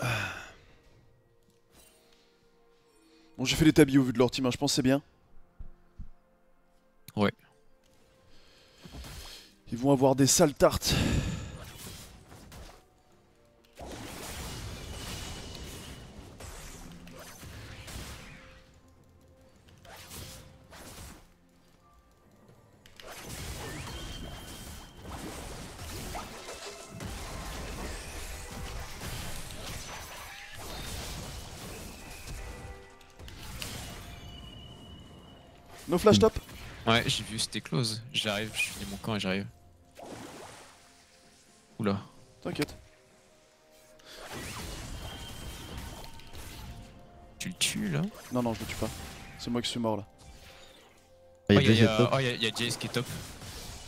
Bon j'ai fait les tabliers au vu de leur team, hein. Je pense c'est bien. Ouais. Ils vont avoir des sales tartes. No flash top. Ouais j'ai vu c'était close, j'arrive, je finis mon camp et j'arrive. Oula. T'inquiète. Tu le tues là? Non non je le tue pas, c'est moi qui suis mort là. Oh y'a Jace qui est top.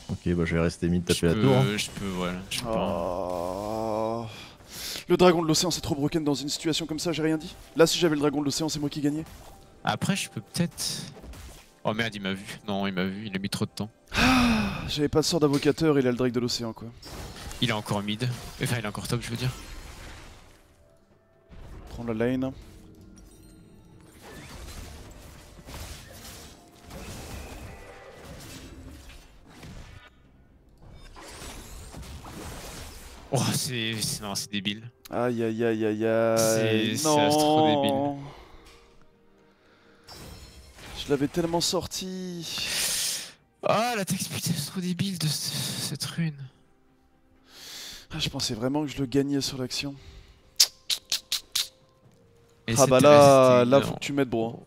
Ok bah je vais rester mid taper la tour. Hein. Je peux voilà, je peux oh. Pas. Le dragon de l'océan c'est trop broken dans une situation comme ça, j'ai rien dit. Là si j'avais le dragon de l'océan c'est moi qui gagnais. Après je peux peut-être... Oh merde il m'a vu, non il m'a vu, il a mis trop de temps. Ah, j'avais pas de sort d'avocateur, il a le drake de l'océan quoi. Il est encore mid, enfin il est encore top je veux dire. Prends la lane. Oh c'est... non c'est débile. Aïe aïe aïe aïe aïe. C'est trop débile. Je l'avais tellement sorti. Ah, la tech speed, c'est trop débile de cette rune. Ah, je pensais vraiment que je le gagnais sur l'action. Ah bah là, là faut que tu mettes bro.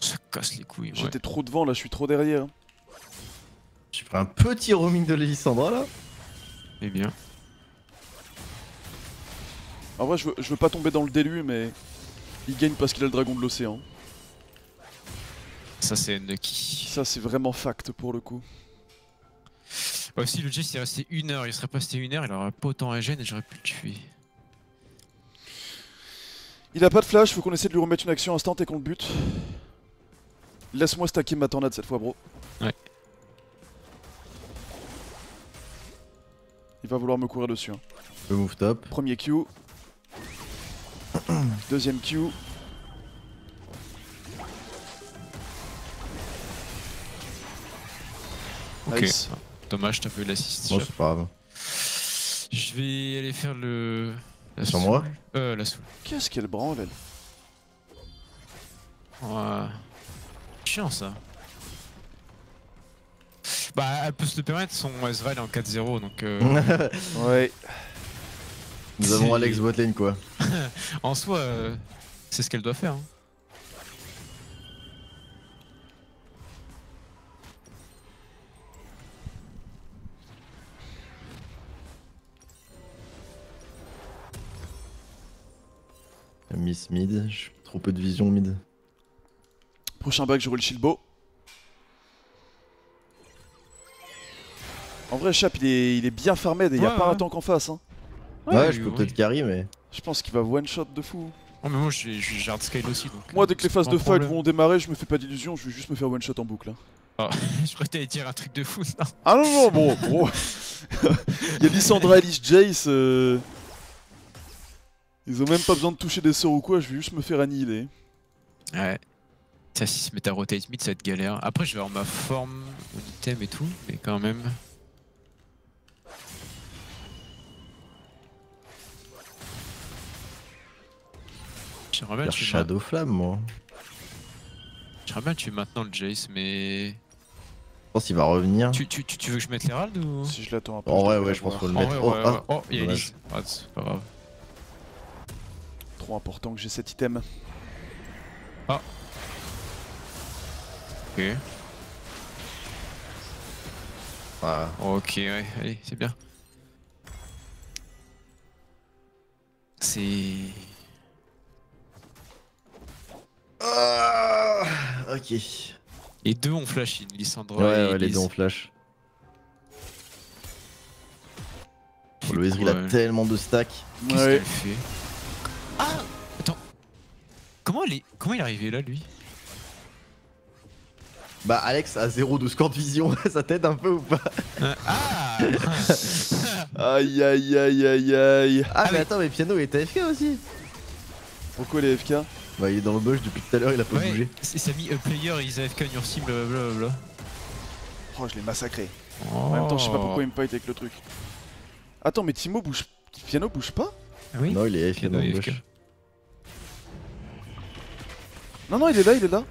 Ça casse les couilles. J'étais ouais. trop devant là, je suis trop derrière. J'ai pris un petit roaming de Lissandra là. Eh bien. En vrai je veux, je veux pas tomber dans le déluge mais il gagne parce qu'il a le dragon de l'océan. Ça c'est Nucky. Ça c'est vraiment fact pour le coup. Ouais, si le Jace il est resté une heure, il serait passé une heure, il aurait pas autant à gêne et j'aurais pu le tuer. Il a pas de flash, faut qu'on essaie de lui remettre une action instant et qu'on le bute. Laisse-moi stacker ma tornade cette fois bro. Ouais. Il va vouloir me courir dessus. Hein. Le move top. Premier Q. Deuxième Q. Ok. Nice. Dommage, t'as pas eu l'assist. Oh, c'est pas grave. Je vais aller faire le... La Sur soul. moi Euh, la soul. Qu'est-ce qu'elle branle, elle ouais. Chiant ça. Bah, elle peut se le permettre, son S V A L est en quatre zéro donc. Euh... ouais. Nous avons Alex botlane quoi. En soi, euh, c'est ce qu'elle doit faire. Hein. Miss mid, j'ai trop peu de vision mid. Prochain back, je roule Shilbo. En vrai, Chap il est, il est bien farmed et ouais, y'a ouais. pas un tank en face. Hein. Ouais, ouais, je peux oui. peut-être carry, mais. Je pense qu'il va one shot de fou. Oh, mais moi j'ai hard scale aussi. Donc, moi, dès que les phases de fight vont démarrer, je me fais pas d'illusion, je vais juste me faire one shot en boucle. Hein. Oh, je crois que t'allais dire un truc de fou, ça. Ah non, non, bon, bro. Y'a Lissandra, Elise, Jace. Euh... Ils ont même pas besoin de toucher des sorts ou quoi, je vais juste me faire annihiler. Ouais. Ça, si se met à rotate mid, ça va être galère. Après, je vais avoir ma forme, mon item et tout, mais quand même. J'aimerais bien tuer Shadow Flamme moi. J'aimerais bien tuer maintenant le Jace mais... Je pense qu'il va revenir. Tu, tu, tu, tu veux que je mette l'Herald ou... Si je l'attends un peu. En vrai ouais je pense qu'on le mettre. Oh, ouais, oh, ouais. oh il y a Elise. Ah, c'est pas grave. Trop important que j'ai cet item. Ah. Ok. Ah. Ok ouais, allez c'est bien. C'est... Ah, ok. Les deux ont flash, Lissandra. Ouais, et ouais, les deux ont flash. Oh, le Ezreal ouais. a tellement de stack. Qu'est-ce ouais. qu'il fait ? Ah, attends. Comment, elle est... Comment il est arrivé là, lui ? Bah, Alex a zéro de score de vision. Ça t'aide un peu ou pas ? Ah Aïe, aïe, aïe, aïe, aïe. Ah, ah mais attends, mais Piano est A F K aussi. Pourquoi il est A F K ? Bah il est dans le bush depuis tout à l'heure, il a pas ouais, bougé. Il s'est mis a player, ils A F K une ursi, blablabla. Oh je l'ai massacré. Oh. En même temps je sais pas pourquoi il me fight avec le truc. Attends mais Timo bouge... Piano bouge pas oui. Non il est A F K dans le bush. Non non il est là, il est là.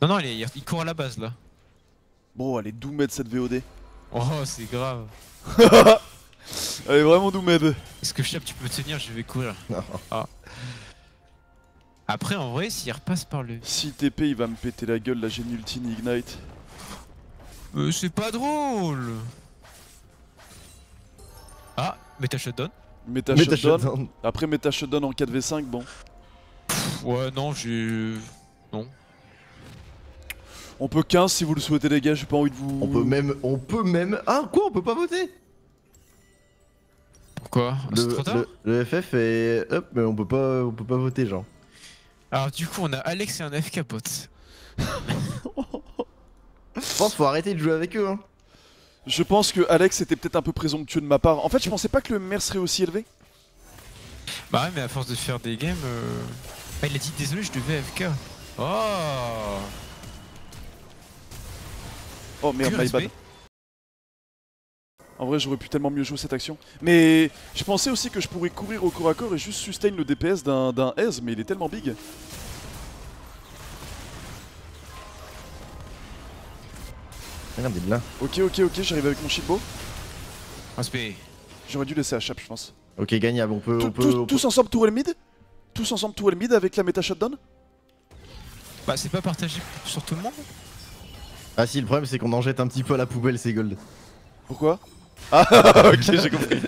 Non non il, est... il court à la base là. Bon allez Doomed cette V O D. Oh c'est grave. Elle est vraiment Doomed. Est-ce que Chap tu peux me tenir, je vais courir. Non. Ah. Après en vrai s'il repasse par le... Si T P il va me péter la gueule, là j'ai ni ulti ni ignite. Euh, c'est pas drôle. Ah, Meta Shutdown. Meta, Meta shutdown. shutdown. Après Meta Shutdown en quatre v cinq, bon. Pff, ouais non j'ai... Non. On peut quinze si vous le souhaitez les gars, j'ai pas envie de vous... On peut même... On peut même... Ah quoi, on peut pas voter? Quoi le, le, le F F est hop mais on peut pas on peut pas voter genre. Alors du coup on a Alex et un A F K pote. Je pense qu'il faut arrêter de jouer avec eux hein. Je pense que Alex était peut-être un peu présomptueux de ma part. En fait je pensais pas que le mer serait aussi élevé. Bah ouais mais à force de faire des games euh... ah, il a dit désolé je devais A F K. Oh Oh merde my bad. En vrai j'aurais pu tellement mieux jouer cette action. Mais je pensais aussi que je pourrais courir au corps à corps et juste sustain le D P S d'un S mais il est tellement big. Regardez là. Ok, ok, ok, j'arrive avec mon shitbo. Respect. J'aurais dû laisser à Chap, je pense. Ok, gagnable, on peut. Tout, on peut, tout, on peut... Tous ensemble, tout le mid. Tous ensemble, tout le mid avec la méta shutdown. Bah, c'est pas partagé sur tout le monde. Ah, si, le problème c'est qu'on en jette un petit peu à la poubelle ces golds. Pourquoi? Ah, ok, j'ai compris.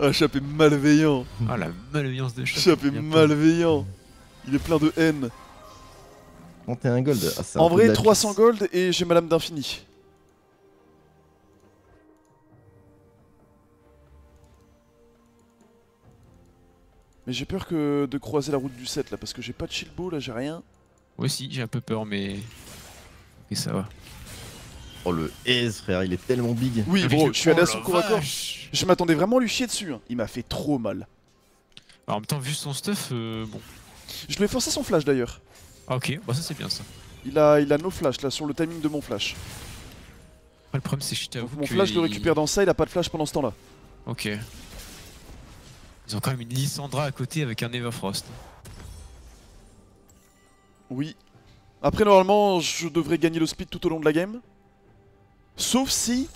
Ah, Chap est malveillant. Ah, la malveillance de Chap. Chap est malveillant. Il est plein de haine. trente et un gold. Ah, en vrai, trois cents pièce. Gold et j'ai ma lame d'infini. Mais j'ai peur que de croiser la route du sept là parce que j'ai pas de shield ball, là, j'ai rien. Moi aussi, j'ai un peu peur, mais. Et ça va. Oh le S frère, il est tellement big. Oui bro, je suis allé à son corps à corps. Je m'attendais vraiment à lui chier dessus, hein. Il m'a fait trop mal. Alors, en même temps, vu son stuff, euh, bon. Je lui ai forcé son flash d'ailleurs. Ah ok, bah ça c'est bien ça. Il a, il a nos flash là, sur le timing de mon flash. Après, le problème c'est que je t'avoue que... Mon flash il... le récupère dans ça, il a pas de flash pendant ce temps là. Ok. Ils ont quand même une Lissandra à côté avec un Everfrost. Oui. Après normalement je devrais gagner le speed tout au long de la game. Sauf si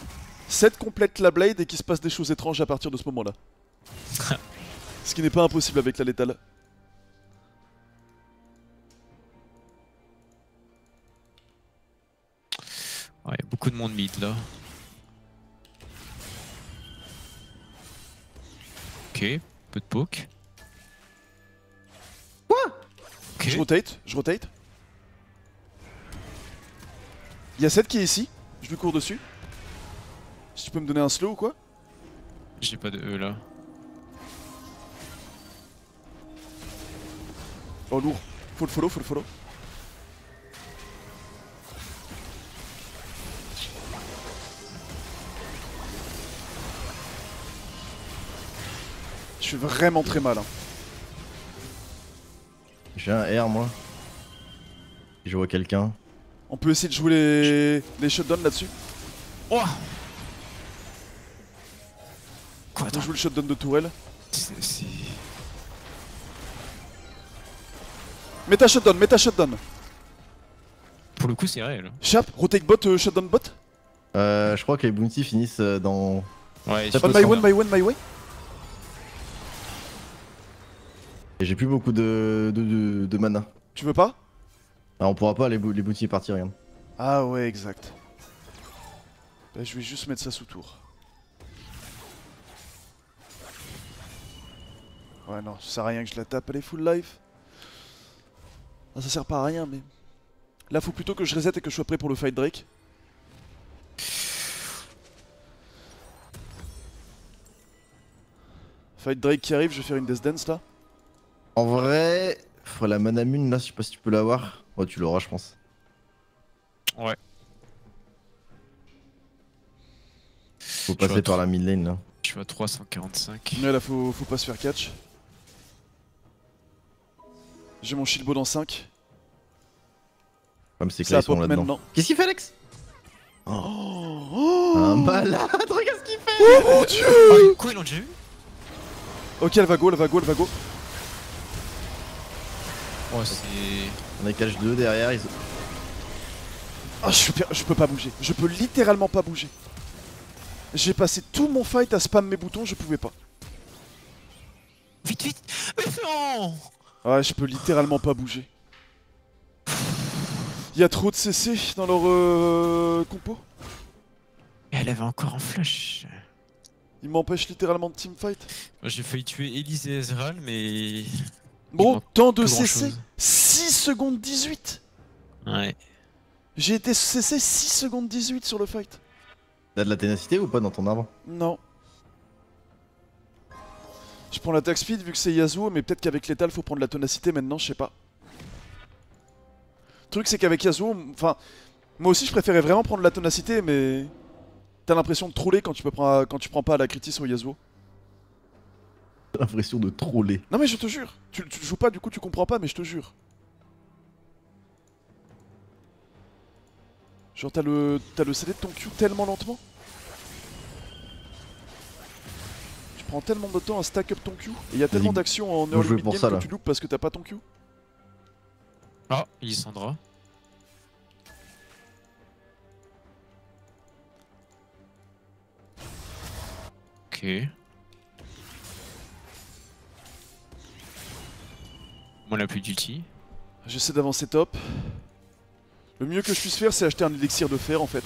cette complète la blade et qu'il se passe des choses étranges à partir de ce moment là. Ce qui n'est pas impossible avec la létale. Ouais, y a beaucoup de monde mid là. Ok, peu de poke. Quoi? Okay. Je rotate, je rotate. Il y a Seth qui est ici. Je lui cours dessus. Si tu peux me donner un slow ou quoi? J'ai pas de E là. Oh lourd. Faut le follow, faut le follow. Je suis vraiment très mal. Hein. J'ai un R moi. Je vois quelqu'un. On peut essayer de jouer les, les shutdowns là-dessus. Oh quoi, attends. On joue le shutdown de tourelle. Mets ta shutdown, mets ta shutdown. Pour le coup c'est réel. Chap, rotate bot, euh, shutdown bot. Euh, je crois que les bounty finissent dans... Ouais, oh, my one, my one, my way. Et j'ai plus beaucoup de, de, de, de mana. Tu veux pas? Ah, on pourra pas, les, les boutiers partir, regarde. Ah ouais, exact. Bah, je vais juste mettre ça sous tour. Ouais, non, ça sert à rien que je la tape, elle est full life. Ah, ça sert pas à rien, mais... Là, faut plutôt que je reset et que je sois prêt pour le fight Drake. Fight Drake qui arrive, je vais faire une Death Dance, là. En vrai... Faudrait la mana mune là, je sais pas si tu peux l'avoir. Ouais, tu l'auras, je pense. Ouais. Faut passer par la mid lane là. Je suis à trois cent quarante-cinq. Ouais, là faut, faut pas se faire catch. J'ai mon shieldbo dans cinq. Comme c'est clair, ils sont là-dedans. Qu'est-ce qu'il fait, Alex? Oh, un malade, regarde ce qu'il fait! Oh mon dieu! Quoi, ils l'ont déjà vu? Ok, elle va go, elle va go, elle va go. Oh, c'est... On est cache deux derrière, ils... Ah, je, per... je peux pas bouger, je peux littéralement pas bouger. J'ai passé tout mon fight à spam mes boutons, je pouvais pas. Vite, vite, mais non. Ouais, je peux littéralement pas bouger. Il y a trop de C C dans leur euh... compo. Elle avait encore un flash. Il m'empêche littéralement de teamfight. J'ai failli tuer Elise et Ezreal, mais... Bon, temps de C C, six secondes dix-huit. Ouais. J'ai été C C six secondes dix-huit sur le fight. T'as de la ténacité ou pas dans ton arbre? Non. Je prends l'attaque speed vu que c'est Yasuo, mais peut-être qu'avec l'étal faut prendre la ténacité maintenant, je sais pas. Le truc c'est qu'avec Yasuo, enfin, moi aussi je préférais vraiment prendre la ténacité, mais... T'as l'impression de troller quand tu, peux prendre, quand tu prends pas à la critique sur Yasuo. J'ai l'impression de troller. Non mais je te jure, tu, tu joues pas du coup tu comprends pas mais je te jure. Genre t'as le t'as le C D de ton Q tellement lentement. Tu prends tellement de temps à stack up ton Q et y a tellement d'actions en early mid game ça, que tu loupes parce que t'as pas ton Q. Ah, Lissandra. Ok. Moi, la plus d'ulti. J'essaie d'avancer top. Le mieux que je puisse faire, c'est acheter un élixir de fer en fait.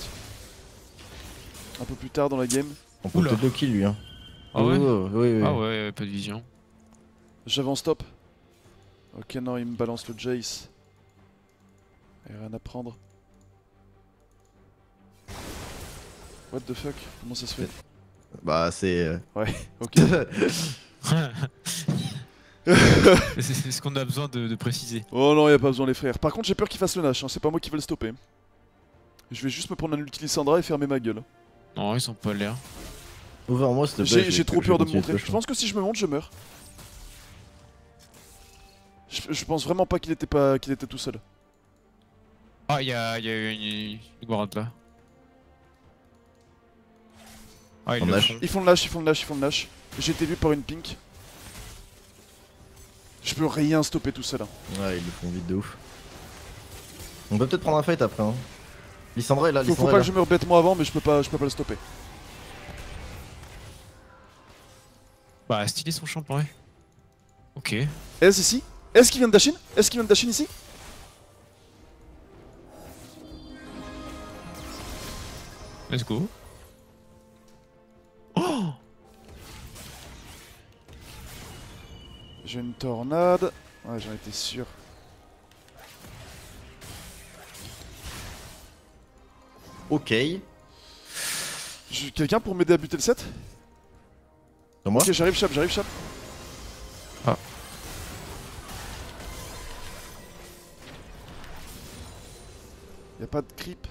Un peu plus tard dans la game. On peut peut-être deux kills lui. Hein. Ah ouais, oh, oui, oui, oui. Ah ouais, pas de vision. J'avance top. Ok, non, il me balance le Jace. Et rien à prendre. What the fuck? Comment ça se fait? Bah, c'est. Ouais, ok. C'est ce qu'on a besoin de, de préciser. Oh non, y'a pas besoin, les frères. Par contre, j'ai peur qu'il fasse le Nash, hein. C'est pas moi qui vais le stopper. Je vais juste me prendre un ulti Lissandra et fermer ma gueule. Non, ils sont pas l'air. J'ai trop peur de me montrer. Je pense que si je me montre, je meurs. Je, je pense vraiment pas qu'il était, pas, qu'il était tout seul. Ah, y'a eu une guarante là. Ah, ils, le font. ils font le Nash, ils font le Nash, ils font le Nash. J'ai été vu par une pink. Je peux rien stopper tout seul. Hein. Ouais, ils le font vite de ouf. On peut peut-être prendre un fight après. Hein. Lissandra est là, Lissandra. Faut, faut pas là. que je meure bêtement avant, mais je peux pas, je peux pas le stopper. Bah, stylé son champ, ouais. Ok. Est-ce ici? Est-ce qu'il vient de Dachine? Est-ce qu'il vient de Dachine ici? Let's go. Oh! J'ai une tornade. Ouais, j'en étais sûr. Ok. Quelqu'un pour m'aider à buter le set? Dans moi? Ok, j'arrive, Chap, j'arrive, Chap. Ah. Y'a pas de creep.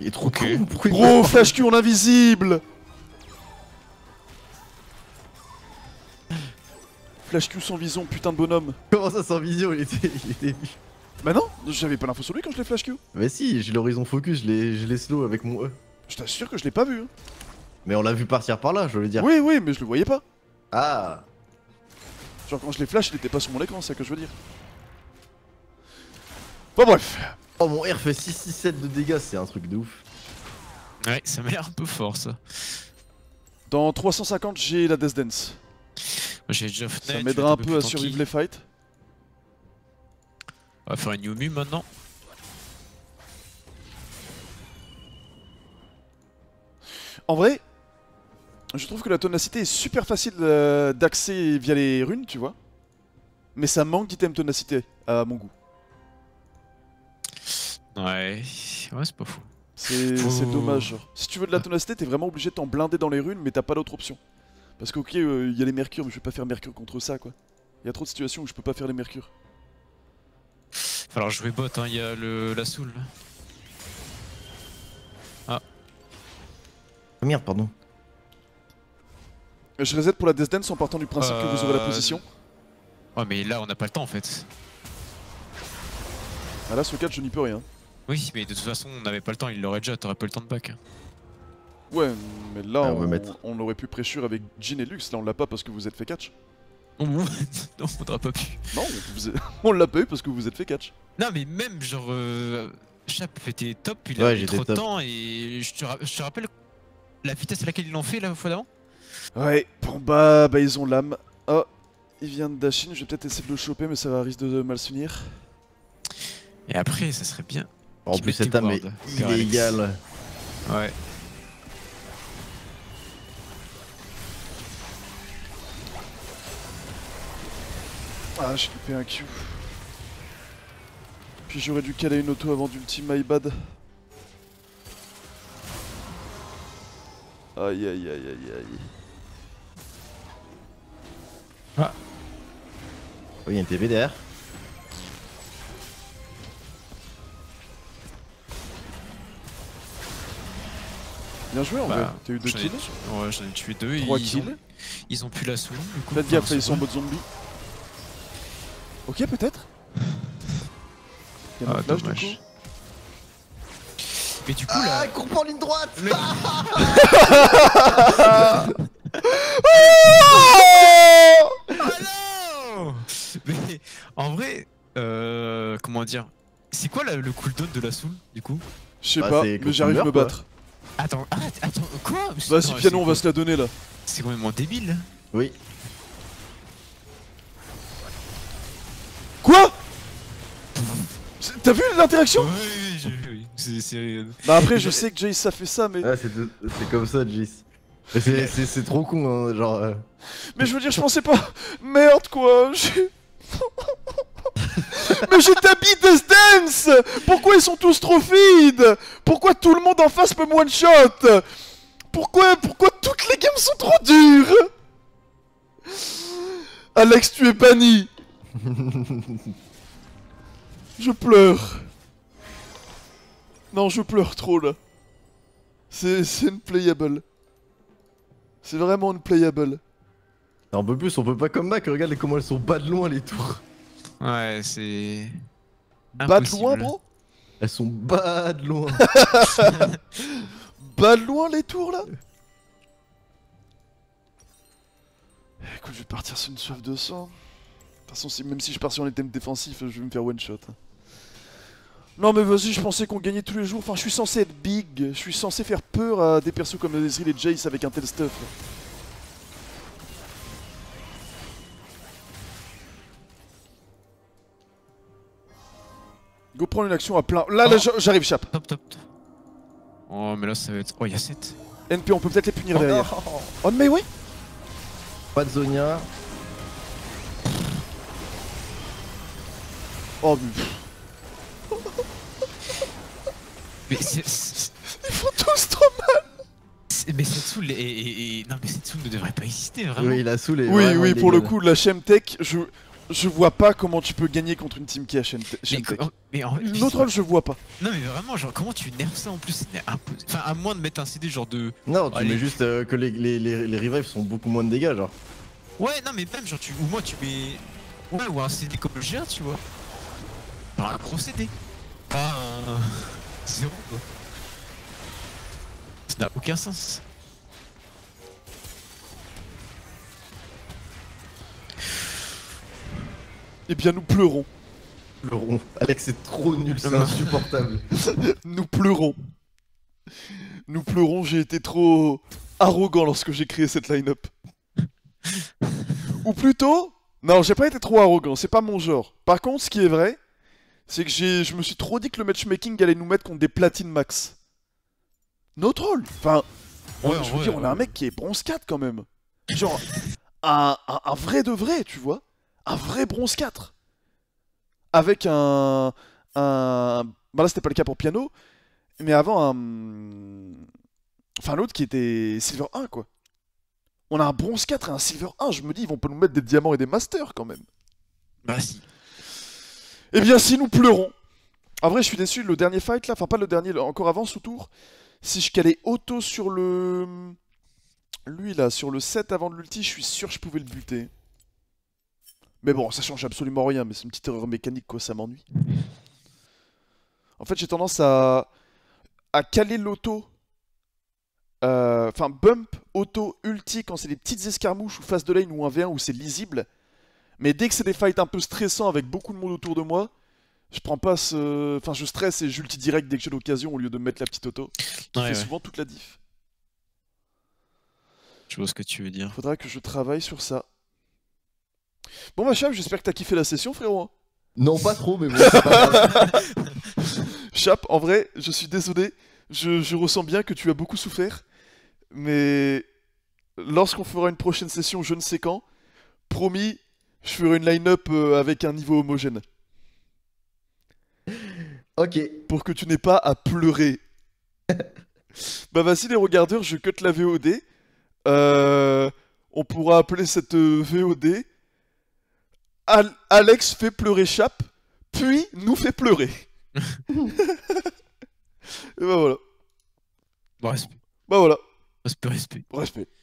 Il est trop okay. cool. Gros flash Q en invisible. Flash Q sans vision, putain de bonhomme. Comment ça sans vision? Il était... Il était... Bah non, j'avais pas l'info sur lui quand je l'ai flash Q. Bah si, j'ai l'horizon focus, je l'ai slow avec mon E. Je t'assure que je l'ai pas vu. Mais on l'a vu partir par là, je veux dire. Oui, oui, mais je le voyais pas. Ah. Genre quand je l'ai flash, il était pas sur mon écran, c'est ça que je veux dire. Bon bref. Oh mon R fait six six sept de dégâts, c'est un truc de ouf. Ouais, ça m'a l'air un peu fort ça. Dans trois cent cinquante, j'ai la Death Dance. J'ai déjà fait. Ça m'aidera un peu à survivre les fights. On va faire une Yumi maintenant. En vrai, je trouve que la tonacité est super facile d'accès via les runes, tu vois. Mais ça manque d'item tonacité à mon goût. Ouais, ouais c'est pas fou. C'est Faut... dommage. Genre. Si tu veux de la tonacité, t'es vraiment obligé de t'en blinder dans les runes, mais t'as pas d'autre option. Parce que, ok, il euh, y a les mercures, mais je vais pas faire mercure contre ça, quoi. Il y a trop de situations où je peux pas faire les mercures. Alors, je vais bot, hein, il y a le... la soul. Ah. Oh merde, pardon. Je reset pour la Death Dance en partant du principe euh... que vous aurez la position. Ouais, mais là, on n'a pas le temps en fait. Ah là, ce quatre, je n'y peux rien. Oui, mais de toute façon, on n'avait pas le temps, il l'aurait déjà, t'aurais pas le temps de back. Ouais, mais là, ah, on, on, on aurait pu pressure avec Jin et Lux, là on l'a pas parce que vous êtes fait catch. Non, on l'a pas pu. Non, vous... on l'a pas eu parce que vous êtes fait catch. Non, mais même genre, euh, Chap était top, il ouais, a eu trop de temps et je te, ra je te rappelle la vitesse à laquelle ils l'ont fait la fois d'avant. Ouais, bon bah, bah ils ont l'âme. Oh, il vient de Dachine, je vais peut-être essayer de le choper, mais ça risque de mal se finir. Et après, ça serait bien. En plus, cette âme est illégale. Ouais. Ah, j'ai loupé un Q. Puis j'aurais dû caler une auto avant d'ulti, my bad. Aïe aïe aïe aïe aïe. Ah. Oh, y'a un T V derrière. Bien joué en bah, vrai, t'as eu deux kills. Ouais, j'en ai tué deux et ils, kills. Ont, ils ont pu la soul. Faites gaffe, ils sont en mode zombie. Ok, peut-être. Ah, dommage. Mais du coup, là. Ah, cours pour ligne droite. Mais... ah non. Mais en vrai, euh, comment dire. C'est quoi la, le cooldown de la soul du coup? Je sais bah, pas, mais j'arrive à me battre. Attends, arrête, attends, quoi? Vas-y, Piano, on va se la donner là. C'est complètement débile. Oui. Quoi? T'as vu l'interaction? Oui, oui, j'ai vu, oui. C'est sérieux. Bah après, je sais que Jace a fait ça, mais. Ah, c'est comme ça, Jace. C'est trop con, hein, genre. Euh... Mais je veux dire, je pensais pas. Merde, quoi. Mais j'ai tapis Death Dance. Pourquoi ils sont tous trop feed? Pourquoi tout le monde en face peut me one-shot? Pourquoi, pourquoi toutes les games sont trop dures? Alex, tu es banni. Je pleure. Non, je pleure trop là. C'est une playable. C'est vraiment une playable. Un peu plus, on peut pas comme Mac. Regarde comment elles sont bas de loin les tours. Ouais, c'est. Bas de loin, bro? Elles sont bas de loin. Bas de loin les tours là? Écoute, je vais partir sur une soif de sang. De toute façon, même si je pars sur les thèmes défensifs, je vais me faire one shot. Non mais vas-y, je pensais qu'on gagnait tous les jours. Enfin, je suis censé être big. Je suis censé faire peur à des persos comme Ezreal et Jace avec un tel stuff. Go prendre une action à plein. Là, oh. Là, j'arrive, Chap. Top, top, top. Oh, mais là, ça va être. Oh, il y a sept. N P, on peut peut-être les punir oh, derrière. Non. Oh, mais oui. Pas de Zonia. Oh mais... mais ils font tous trop mal. Mais cette soul est... et, et... non mais cette soul ne devrait pas exister vraiment. Oui la soul est... Oui oui pour le coup la Chemtech je... je vois pas comment tu peux gagner contre une team qui a Chemtech. Une autre rôle je vois pas. Non mais vraiment genre comment tu nerfes ça en plus? Enfin à moins de mettre un C D genre de... Non tu mets juste que les revives sont beaucoup moins de dégâts genre. Ouais non mais même genre tu... Ou moi tu mets... Ouais ou un C D comme le G un tu vois. Un gros C D. Pas un... zéro quoi. Ça n'a aucun sens. Eh bien nous pleurons. Pleurons. Alex c'est trop nul, c'est insupportable. Nous pleurons. Nous pleurons, j'ai été trop arrogant lorsque j'ai créé cette line-up. Ou plutôt... Non, j'ai pas été trop arrogant, c'est pas mon genre. Par contre, ce qui est vrai... C'est que je me suis trop dit que le matchmaking allait nous mettre contre des platines max. No troll. Enfin, ouais, je veux ouais, dire, ouais. On a un mec qui est bronze quatre quand même. Genre, un, un, un vrai de vrai, tu vois. Un vrai bronze quatre. Avec un... un... Bah là, c'était pas le cas pour Piano. Mais avant, un... Enfin, l'autre qui était silver un, quoi. On a un bronze quatre et un silver un. Je me dis, ils vont pas nous mettre des diamants et des masters, quand même. Bah si. Eh bien si nous pleurons. En vrai je suis déçu, le dernier fight là, enfin pas le dernier, encore avant sous tour. Si je calais auto sur le... Lui là, sur le sept avant de l'ulti, je suis sûr que je pouvais le buter. Mais bon ça change absolument rien, mais c'est une petite erreur mécanique quoi, ça m'ennuie. En fait j'ai tendance à... à caler l'auto. Euh... Enfin bump, auto, ulti quand c'est des petites escarmouches ou face de lane ou un v un où c'est lisible. Mais dès que c'est des fights un peu stressants avec beaucoup de monde autour de moi, je prends pas ce... Enfin, je stresse et j'ulti direct dès que j'ai l'occasion au lieu de mettre la petite auto. Qui ouais, fait ouais. souvent toute la diff. Je vois ce que tu veux dire. Faudra que je travaille sur ça. Bon bah Chap, j'espère que t'as kiffé la session frérot. Non pas trop mais bon. Chap, en vrai, je suis désolé. Je, je ressens bien que tu as beaucoup souffert. Mais lorsqu'on fera une prochaine session, je ne sais quand, promis... Je ferai une line-up avec un niveau homogène. Ok. Pour que tu n'aies pas à pleurer. Bah vas-y les regardeurs, je cut la V O D. Euh, on pourra appeler cette V O D... Al Alex fait pleurer Chap, puis nous fait pleurer. Et bah voilà. Bon respect. Bah voilà. Respect, respect. Respect.